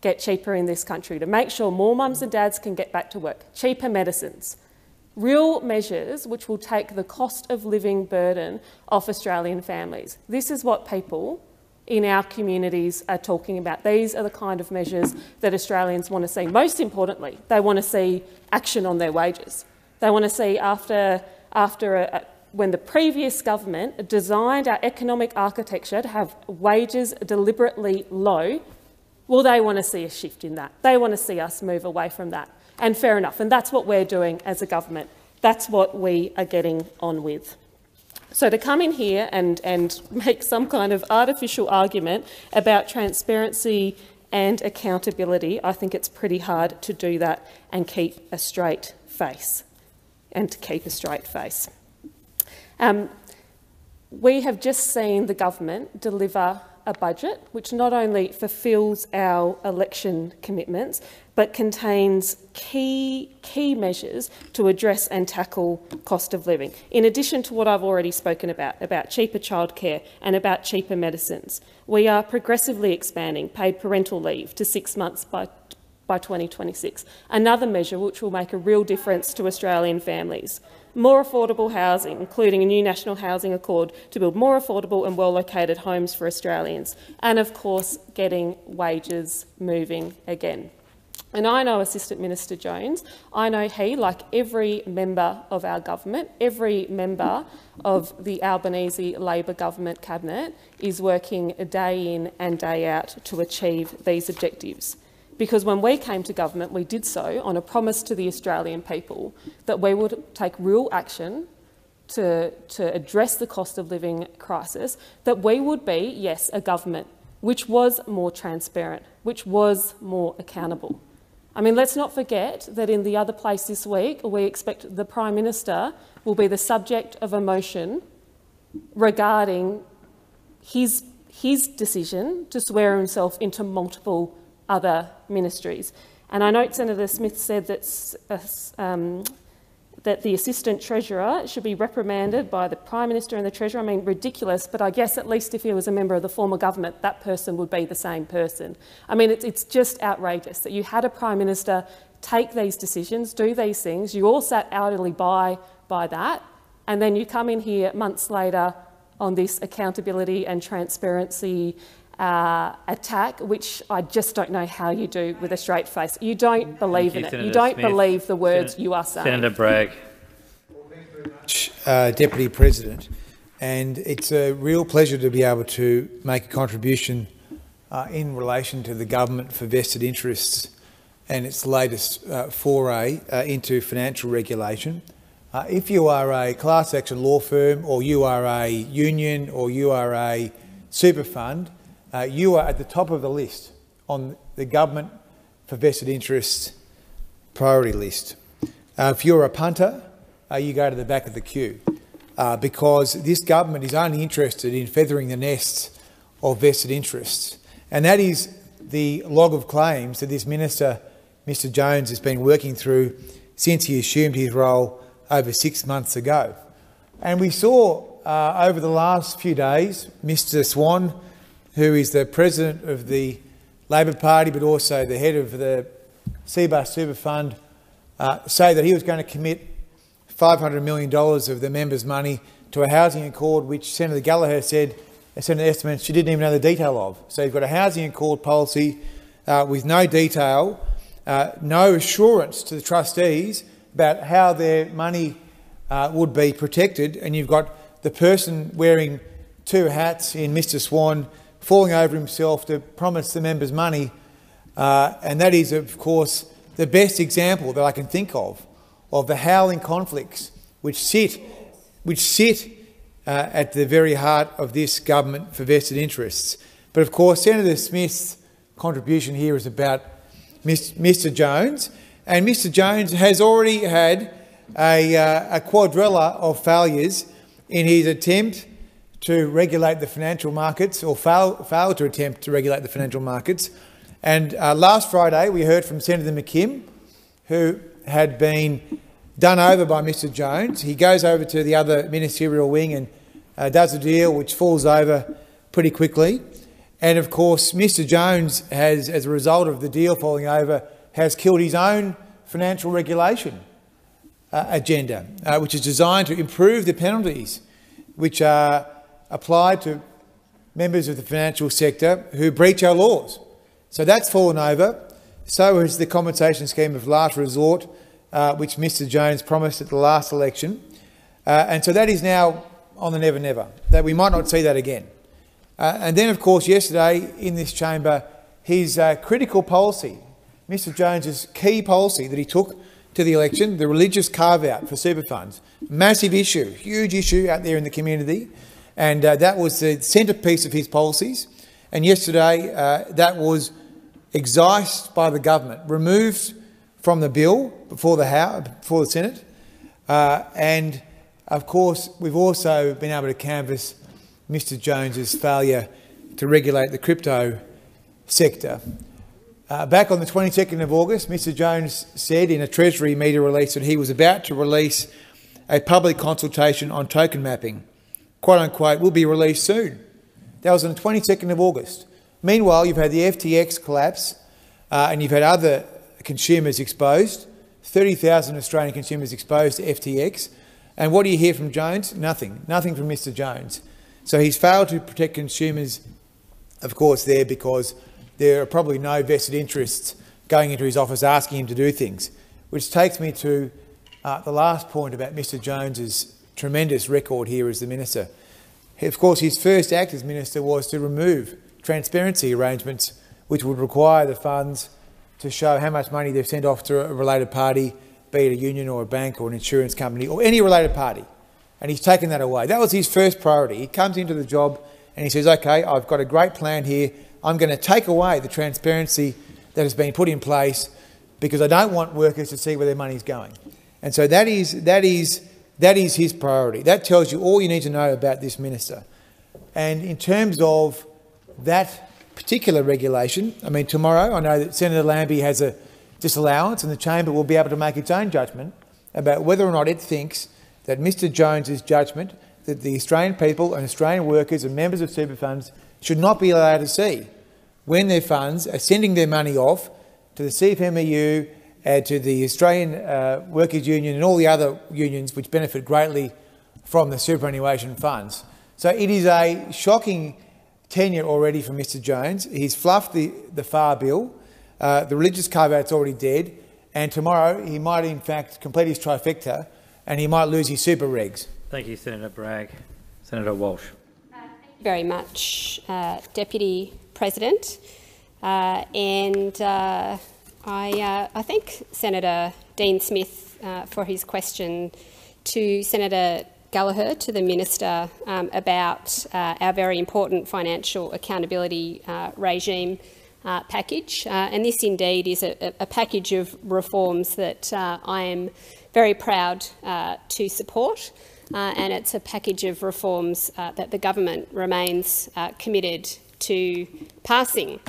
get cheaper in this country to make sure more mums and dads can get back to work. Cheaper medicines. Real measures which will take the cost of living burden off Australian families. This is what people in our communities are talking about. These are the kind of measures that Australians want to see. Most importantly, they want to see action on their wages. They want to see after, after a, a, when the previous government designed our economic architecture to have wages deliberately low, well, they want to see a shift in that. They want to see us move away from that. And fair enough, and that's what we're doing as a government. That's what we are getting on with. So to come in here and, and make some kind of artificial argument about transparency and accountability, I think it's pretty hard to do that and keep a straight face, and to keep a straight face. Um, we have just seen the government deliver a budget which not only fulfills our election commitments, but contains key, key measures to address and tackle cost of living, in addition to what I've already spoken about, about cheaper childcare and about cheaper medicines. We are progressively expanding paid parental leave to six months by, by twenty twenty-six, another measure which will make a real difference to Australian families. More affordable housing, including a new national housing accord to build more affordable and well-located homes for Australians, and of course getting wages moving again. And I know Assistant Minister Jones, I know he, like every member of our government, every member of the Albanese Labor government cabinet, is working day in and day out to achieve these objectives. Because when we came to government, we did so on a promise to the Australian people that we would take real action to, to address the cost of living crisis, that we would be, yes, a government which was more transparent, which was more accountable. I mean, let's not forget that in the other place this week, we expect the Prime Minister will be the subject of a motion regarding his, his decision to swear himself into multiple other ministries. And I note Senator Smith said that, um, that the Assistant Treasurer should be reprimanded by the Prime Minister and the Treasurer. I mean, ridiculous, but I guess at least if he was a member of the former government, that person would be the same person. I mean, it's, it's just outrageous that you had a Prime Minister take these decisions, do these things, you all sat outwardly by, by that, and then you come in here months later on this accountability and transparency Uh, attack, which I just don't know how you do with a straight face. You don't believe you, in it. Senator you don't Smith. believe the words Sen you are saying. Senator Bragg. Well, thank you very much, uh, Deputy President. And it's a real pleasure to be able to make a contribution uh, in relation to the government for vested interests and its latest uh, foray uh, into financial regulation. Uh, if you are a class action law firm, or you are a union, or you are a super fund, Uh, you are at the top of the list on the government for vested interests priority list. Uh, if you're a punter, uh, you go to the back of the queue uh, because this government is only interested in feathering the nests of vested interests. And that is the log of claims that this minister, Mister Jones, has been working through since he assumed his role over six months ago. And we saw uh, over the last few days, Mister Swan, who is the president of the Labor Party but also the head of the C B A S Super Fund, uh, say that he was going to commit five hundred million dollars of the members' money to a housing accord which Senator Gallagher said, Senator Estimates, she didn't even know the detail of. So you've got a housing accord policy uh, with no detail, uh, no assurance to the trustees about how their money uh, would be protected, and you've got the person wearing two hats in Mister Swan falling over himself to promise the members money, uh, and that is, of course, the best example that I can think of of the howling conflicts which sit, which sit uh, at the very heart of this government for vested interests. But of course, Senator Smith's contribution here is about Mister Jones, and Mister Jones has already had a, uh, a quadrilla of failures in his attempt to regulate the financial markets, or fail, fail to attempt to regulate the financial markets. And uh, last Friday we heard from Senator McKim, who had been done over by Mister Jones. He goes over to the other ministerial wing and uh, does a deal which falls over pretty quickly. And of course, Mister Jones has, as a result of the deal falling over, has killed his own financial regulation uh, agenda, uh, which is designed to improve the penalties which are applied to members of the financial sector who breach our laws. So that's fallen over. So has the compensation scheme of last resort, uh, which Mister Jones promised at the last election. Uh, and so that is now on the never-never, that we might not see that again. Uh, and then, of course, yesterday in this chamber, his uh, critical policy, Mister Jones's key policy that he took to the election, the religious carve-out for super funds, massive issue, huge issue out there in the community. And uh, that was the centrepiece of his policies. And yesterday uh, that was excised by the government, removed from the bill before the House, before the Senate. Uh, and of course, we've also been able to canvass Mister Jones's failure to regulate the crypto sector. Uh, back on the twenty-second of August, Mister Jones said in a Treasury media release that he was about to release a public consultation on token mapping. "Quote unquote will be released soon." That was on the twenty-second of August. Meanwhile, you've had the F T X collapse, uh, and you've had other consumers exposed. thirty thousand Australian consumers exposed to F T X. And what do you hear from Jones? Nothing. Nothing from Mister Jones. So he's failed to protect consumers, of course, there because there are probably no vested interests going into his office asking him to do things. Which takes me to uh, the last point about Mister Jones's tremendous record here as the minister. Of course, his first act as minister was to remove transparency arrangements which would require the funds to show how much money they've sent off to a related party, be it a union or a bank or an insurance company or any related party. And he's taken that away. That was his first priority. He comes into the job and he says, OK, I've got a great plan here. I'm going to take away the transparency that has been put in place because I don't want workers to see where their money's going. And so that is, that is That is his priority. That tells you all you need to know about this minister. And in terms of that particular regulation, I mean, tomorrow I know that Senator Lambie has a disallowance and the chamber will be able to make its own judgment about whether or not it thinks that Mister Jones's judgment that the Australian people and Australian workers and members of super funds should not be allowed to see when their funds are sending their money off to the C F M E U, Uh, to the Australian uh, Workers' Union and all the other unions which benefit greatly from the superannuation funds. So it is a shocking tenure already for Mister Jones. He's fluffed the, the FAR bill. Uh, the religious carve-out's already dead. And tomorrow he might, in fact, complete his trifecta and he might lose his super regs. Thank you, Senator Bragg. Senator Walsh. Uh, thank you very much, uh, Deputy President. Uh, and... Uh I, uh, I thank Senator Dean Smith uh, for his question to Senator Gallagher, to the Minister, um, about uh, our very important financial accountability uh, regime uh, package. Uh, and this indeed is a, a package of reforms that uh, I am very proud uh, to support. Uh, and it's a package of reforms uh, that the government remains uh, committed to passing.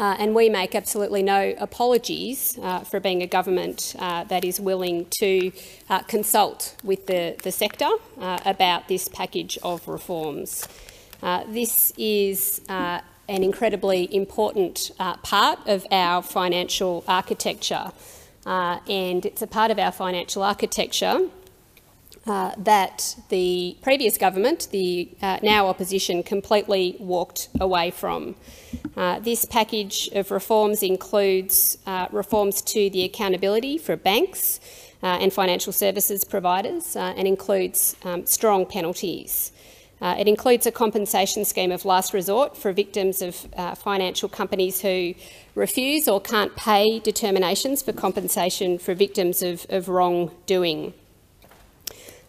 Uh, and we make absolutely no apologies uh, for being a government uh, that is willing to uh, consult with the, the sector uh, about this package of reforms. Uh, this is uh, an incredibly important uh, part of our financial architecture, uh, and it's a part of our financial architecture uh, that the previous government, the uh, now opposition, completely walked away from. Uh, this package of reforms includes uh, reforms to the accountability for banks uh, and financial services providers uh, and includes um, strong penalties. Uh, it includes a compensation scheme of last resort for victims of uh, financial companies who refuse or can't pay determinations for compensation for victims of, of wrongdoing.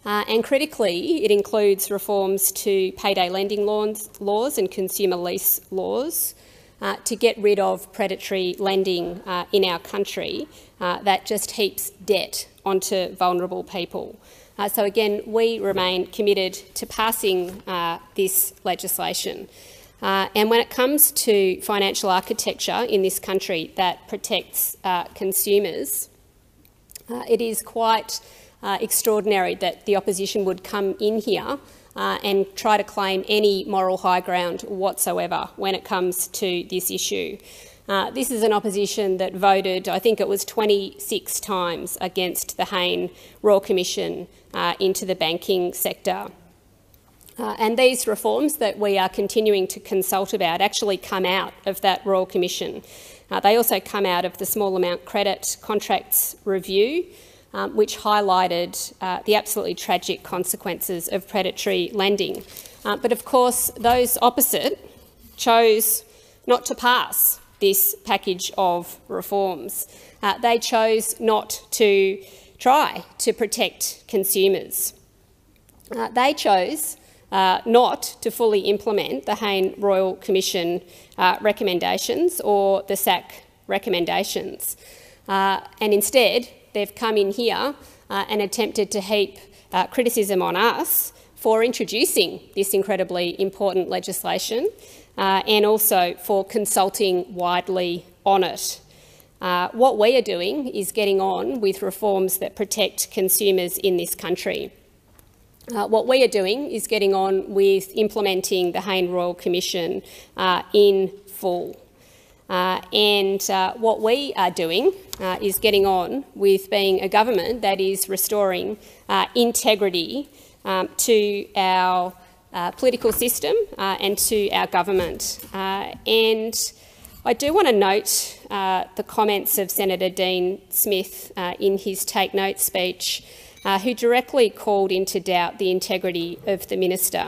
Uh, and critically, it includes reforms to payday lending laws, laws and consumer lease laws uh, to get rid of predatory lending uh, in our country uh, that just heaps debt onto vulnerable people. Uh, so again, we remain committed to passing uh, this legislation. Uh, and when it comes to financial architecture in this country that protects uh, consumers, uh, it is quite uh, extraordinary that the opposition would come in here uh, and try to claim any moral high ground whatsoever when it comes to this issue. Uh, this is an opposition that voted, I think it was twenty-six times, against the Hayne Royal Commission uh, into the banking sector. Uh, and these reforms that we are continuing to consult about actually come out of that Royal Commission. Uh, they also come out of the Small Amount Credit Contracts Review, um, which highlighted uh, the absolutely tragic consequences of predatory lending. Uh, but of course, those opposite chose not to pass this package of reforms. Uh, they chose not to try to protect consumers. Uh, they chose uh, not to fully implement the Hayne Royal Commission uh, recommendations or the S A C recommendations. Uh, and instead, they've come in here uh, and attempted to heap uh, criticism on us for introducing this incredibly important legislation Uh, and also for consulting widely on it. Uh, what we are doing is getting on with reforms that protect consumers in this country. Uh, what we are doing is getting on with implementing the Hayne Royal Commission uh, in full. Uh, and uh, what we are doing uh, is getting on with being a government that is restoring uh, integrity um, to our Uh, political system uh, and to our government. Uh, and I do want to note uh, the comments of Senator Dean Smith uh, in his Take Note speech, uh, who directly called into doubt the integrity of the minister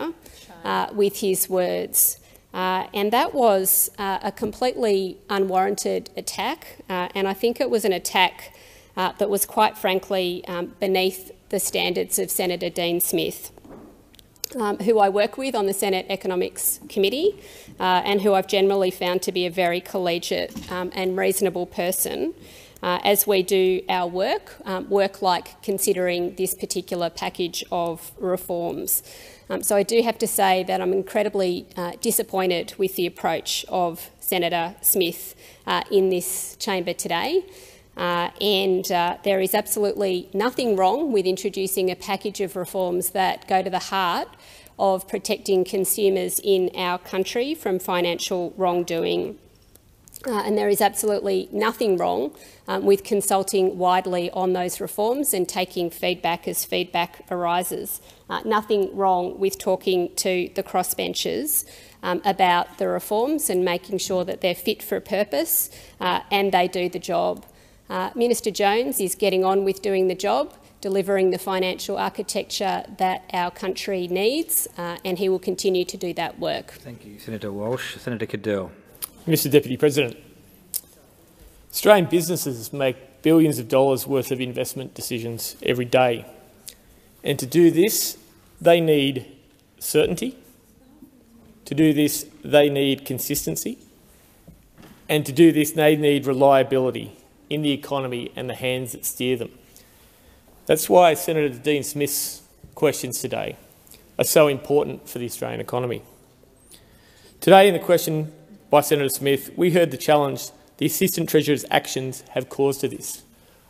uh, with his words. Uh, and that was uh, a completely unwarranted attack, uh, and I think it was an attack uh, that was quite frankly um, beneath the standards of Senator Dean Smith. Um, who I work with on the Senate Economics Committee uh, and who I've generally found to be a very collegiate um, and reasonable person uh, as we do our work, um, work like considering this particular package of reforms. Um, so I do have to say that I'm incredibly uh, disappointed with the approach of Senator Smith uh, in this chamber today. Uh, and uh, there is absolutely nothing wrong with introducing a package of reforms that go to the heart of protecting consumers in our country from financial wrongdoing. Uh, and there is absolutely nothing wrong um, with consulting widely on those reforms and taking feedback as feedback arises. Uh, nothing wrong with talking to the crossbenchers um, about the reforms and making sure that they're fit for purpose uh, and they do the job. Uh, Minister Jones is getting on with doing the job, delivering the financial architecture that our country needs, uh, and he will continue to do that work. Thank you, Senator Walsh. Senator Cadell. Mister Deputy President, Australian businesses make billions of dollars worth of investment decisions every day. And to do this, they need certainty. To do this, they need consistency. And to do this, they need reliability in the economy and the hands that steer them. That's why Senator Dean Smith's questions today are so important for the Australian economy. Today in the question by Senator Smith, we heard the challenge the Assistant Treasurer's actions have caused to this.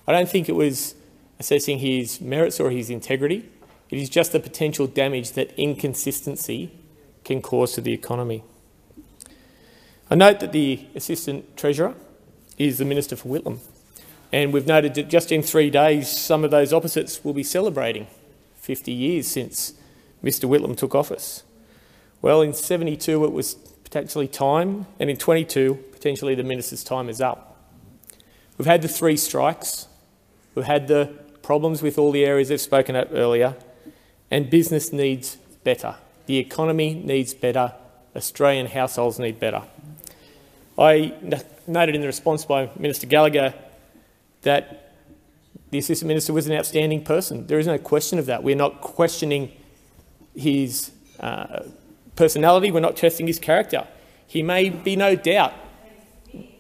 I don't think it was assessing his merits or his integrity. It is just the potential damage that inconsistency can cause to the economy. I note that the Assistant Treasurer is the Minister for Whitlam. And we've noted that just in three days, some of those opposites will be celebrating fifty years since Mister Whitlam took office. Well, in seventy-two it was potentially time, and in twenty-two potentially the minister's time is up. We've had the three strikes, we've had the problems with all the areas I've spoken at earlier, and business needs better. The economy needs better. Australian households need better. I noted in the response by Minister Gallagher that the Assistant Minister was an outstanding person. There is no question of that. We're not questioning his uh, personality. We're not testing his character. He may be no doubt.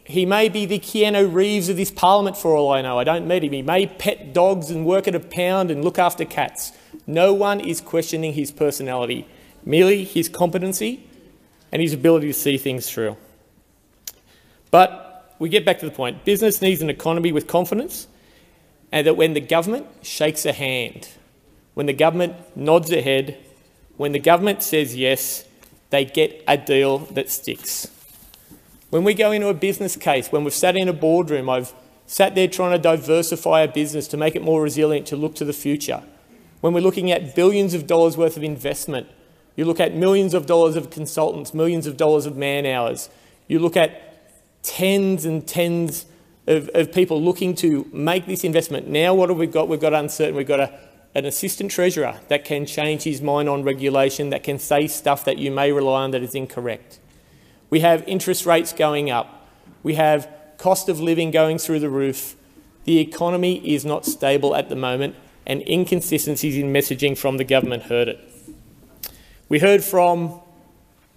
He may be the Keanu Reeves of this parliament for all I know. I don't meet him. He may pet dogs and work at a pound and look after cats. No one is questioning his personality, merely his competency and his ability to see things through. But we get back to the point. Business needs an economy with confidence, and that when the government shakes a hand, when the government nods a head, when the government says yes, they get a deal that sticks. When we go into a business case, when we've sat in a boardroom, I've sat there trying to diversify a business to make it more resilient, to look to the future. When we're looking at billions of dollars worth of investment, you look at millions of dollars of consultants, millions of dollars of man hours. You look at tens and tens of, of people looking to make this investment. Now what have we got? We've got uncertain. We've got a, an assistant treasurer that can change his mind on regulation, that can say stuff that you may rely on that is incorrect. We have interest rates going up. We have cost of living going through the roof. The economy is not stable at the moment, and inconsistencies in messaging from the government hurt it. We heard from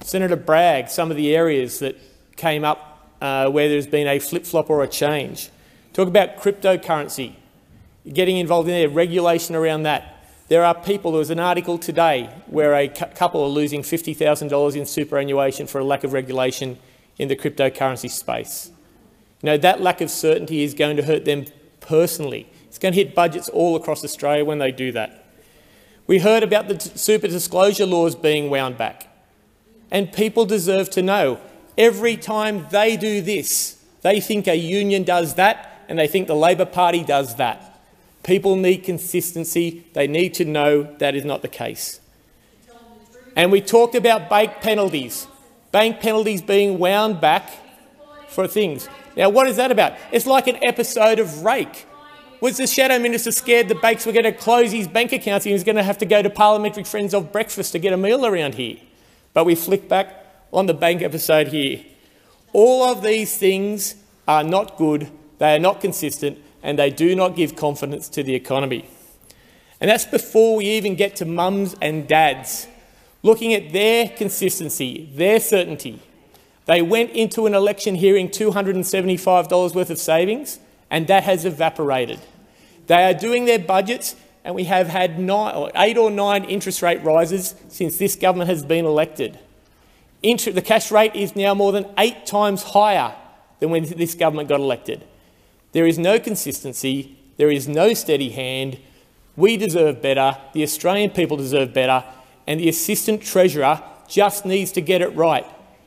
Senator Bragg some of the areas that came up uh, where there's been a flip-flop or a change. Talk about cryptocurrency, getting involved in there, regulation around that. There are people, there was an article today where a couple are losing fifty thousand dollars in superannuation for a lack of regulation in the cryptocurrency space. You know, that lack of certainty is going to hurt them personally. It's going to hit budgets all across Australia when they do that. We heard about the super disclosure laws being wound back, and people deserve to know. Every time they do this, they think a union does that and they think the Labor Party does that. People need consistency. They need to know that is not the case. And we talked about bank penalties, bank penalties being wound back for things. Now, what is that about? It's like an episode of Rake. Was the Shadow Minister scared the banks were going to close his bank accounts and he was going to have to go to parliamentary friends of breakfast to get a meal around here? But we flick back on the bank episode here. All of these things are not good. They are not consistent, and they do not give confidence to the economy. And that's before we even get to mums and dads, looking at their consistency, their certainty. They went into an election hearing two hundred and seventy-five dollars worth of savings, and that has evaporated. They are doing their budgets, and we have had nine, or eight or nine interest rate rises since this government has been elected. Inter- the cash rate is now more than eight times higher than when this government got elected. There is no consistency. There is no steady hand. We deserve better. The Australian people deserve better. And the Assistant Treasurer just needs to get it right.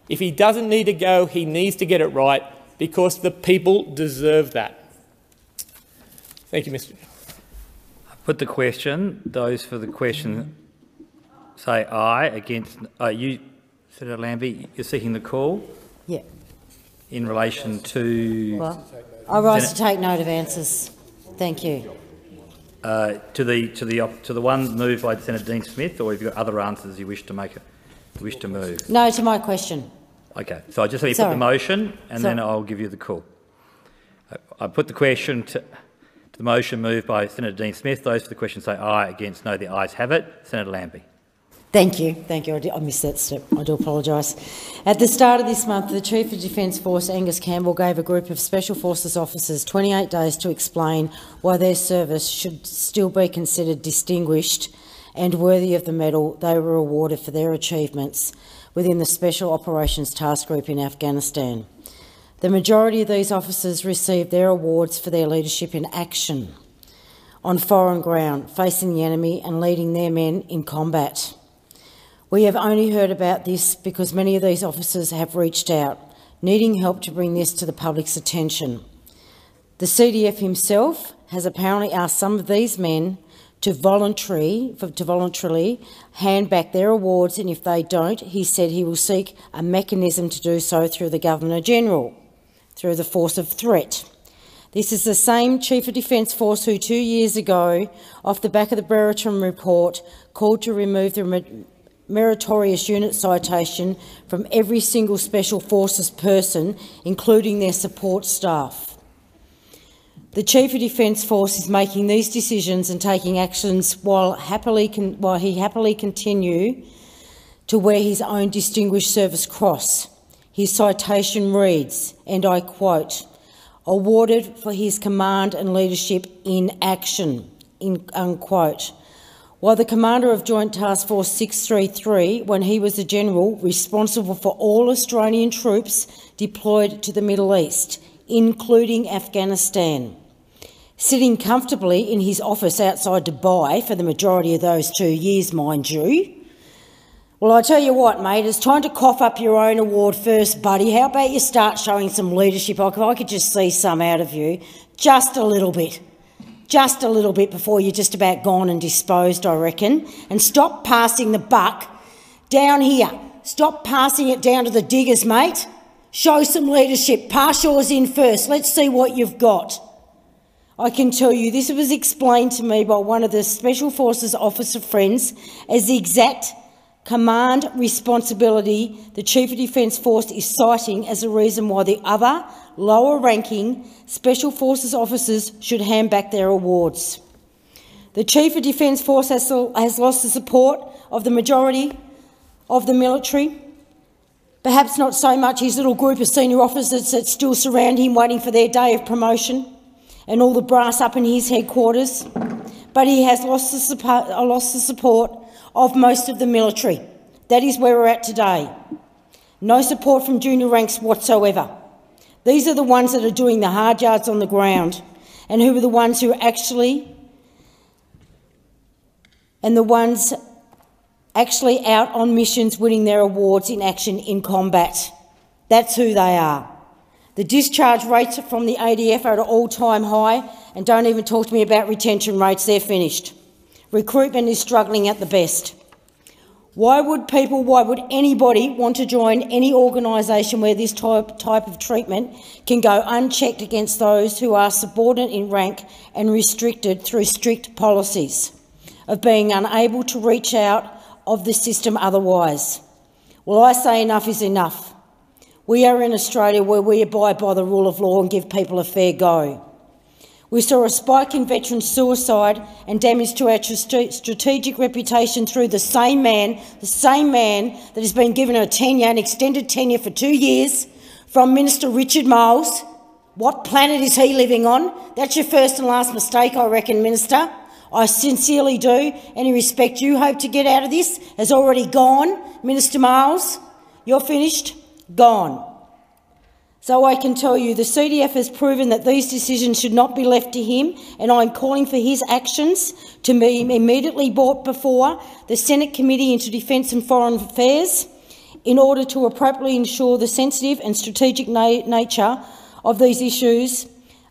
If he doesn't need to go, he needs to get it right, because the people deserve that. Thank you, Mister I put the question. Those for the question say aye. Against, uh, you, Senator Lambie, you're seeking the call? Yeah. In relation to... What? I rise to take note of answers. Thank you. Uh, to the to the to the one moved by Senator Dean Smith, or have you got other answers you wish to make? You wish to move? No, to my question. Okay. So I just need to put the motion, and Sorry. then I'll give you the call. I, I put the question to, to the motion moved by Senator Dean Smith. Those for the question say aye. Against, no. The ayes have it. Senator Lambie. Thank you. Thank you. I, did, I missed that step. I do apologise. At the start of this month, the Chief of Defence Force, Angus Campbell, gave a group of Special Forces officers twenty-eight days to explain why their service should still be considered distinguished and worthy of the medal they were awarded for their achievements within the Special Operations Task Group in Afghanistan. The majority of these officers received their awards for their leadership in action on foreign ground, facing the enemy and leading their men in combat. We have only heard about this because many of these officers have reached out, needing help to bring this to the public's attention. The C D F himself has apparently asked some of these men to voluntary for, to voluntarily hand back their awards, and if they don't, he said he will seek a mechanism to do so through the Governor-General, through the force of threat. This is the same Chief of Defence Force who two years ago, off the back of the Brereton report, called to remove the meritorious unit citation from every single Special Forces person, including their support staff. The Chief of Defence Force is making these decisions and taking actions while, happily con while he happily continue to wear his own Distinguished Service Cross. His citation reads, and I quote, "Awarded for his command and leadership in action," in, unquote. While the commander of Joint Task Force six three three, when he was the general, responsible for all Australian troops deployed to the Middle East, including Afghanistan, sitting comfortably in his office outside Dubai for the majority of those two years, mind you. Well, I tell you what, mate, it's time to cough up your own award first, buddy. How about you start showing some leadership? I could just see some out of you, just a little bit. Just a little bit before you're just about gone and disposed, I reckon. And stop passing the buck down here. Stop passing it down to the diggers, mate. Show some leadership. Pass yours in first. Let's see what you've got. I can tell you this was explained to me by one of the Special Forces officer friends as the exact command responsibility the Chief of Defence Force is citing as a reason why the other lower-ranking Special Forces officers should hand back their awards. The Chief of Defence Force has lost the support of the majority of the military. Perhaps not so much his little group of senior officers that still surround him waiting for their day of promotion and all the brass up in his headquarters, but he has lost the, support, lost the support of most of the military. That is where we're at today. No support from junior ranks whatsoever. These are the ones that are doing the hard yards on the ground and who are the ones who actually and the ones actually out on missions winning their awards in action in combat. That's who they are. The discharge rates from the A D F are at an all-time high, and don't even talk to me about retention rates, they're finished. Recruitment is struggling at the best. Why would people, why would anybody want to join any organisation where this type, type of treatment can go unchecked against those who are subordinate in rank and restricted through strict policies of being unable to reach out of the system otherwise? Well, I say enough is enough. We are in Australia where we abide by the rule of law and give people a fair go. We saw a spike in veteran suicide and damage to our strategic reputation through the same man, the same man that has been given a tenure, an extended tenure for two years, from Minister Richard Miles. What planet is he living on? That's your first and last mistake, I reckon, Minister. I sincerely do. Any respect you hope to get out of this has already gone. Minister Miles, you're finished. Gone. So I can tell you the C D F has proven that these decisions should not be left to him, and I'm calling for his actions to be immediately brought before the Senate Committee into Defence and Foreign Affairs in order to appropriately ensure the sensitive and strategic na nature of these issues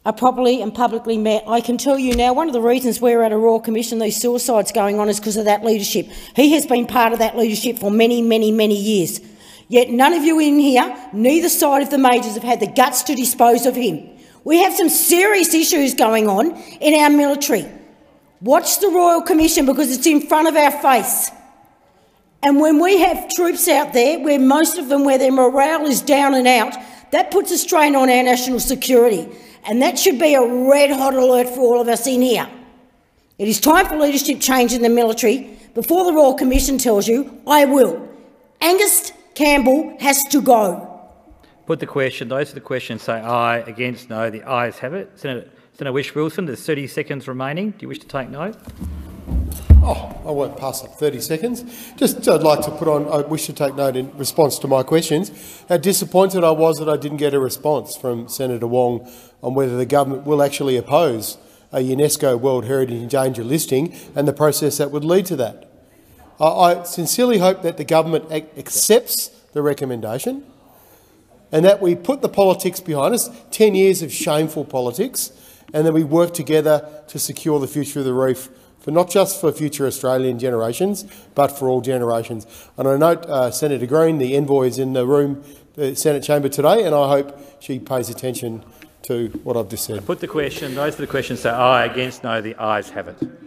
are properly and publicly met. I can tell you now one of the reasons we're at a Royal Commission, these suicides going on, is because of that leadership. He has been part of that leadership for many, many, many years. Yet none of you in here, neither side of the majors, have had the guts to dispose of him. We have some serious issues going on in our military. Watch the Royal Commission, because it's in front of our face. And when we have troops out there, where most of them, where their morale is down and out, that puts a strain on our national security. And that should be a red-hot alert for all of us in here. It is time for leadership change in the military. Before the Royal Commission tells you, I will. Angus Campbell has to go. Put the question. Those for the question say aye. Against, no. The ayes have it. Senator, Senator Wish Wilson, there's thirty seconds remaining. Do you wish to take note? Oh, I won't pass up thirty seconds. Just I'd like to put on, I wish to take note in response to my questions, how disappointed I was that I didn't get a response from Senator Wong on whether the government will actually oppose a UNESCO World Heritage in Danger listing and the process that would lead to that. I sincerely hope that the government accepts the recommendation and that we put the politics behind us, ten years of shameful politics, and that we work together to secure the future of the reef, for not just for future Australian generations, but for all generations. And I note uh, Senator Green, the envoy, is in the room, the Senate chamber today, and I hope she pays attention to what I've just said. I put the question. Those are the questions. Say aye, against no. The ayes have it.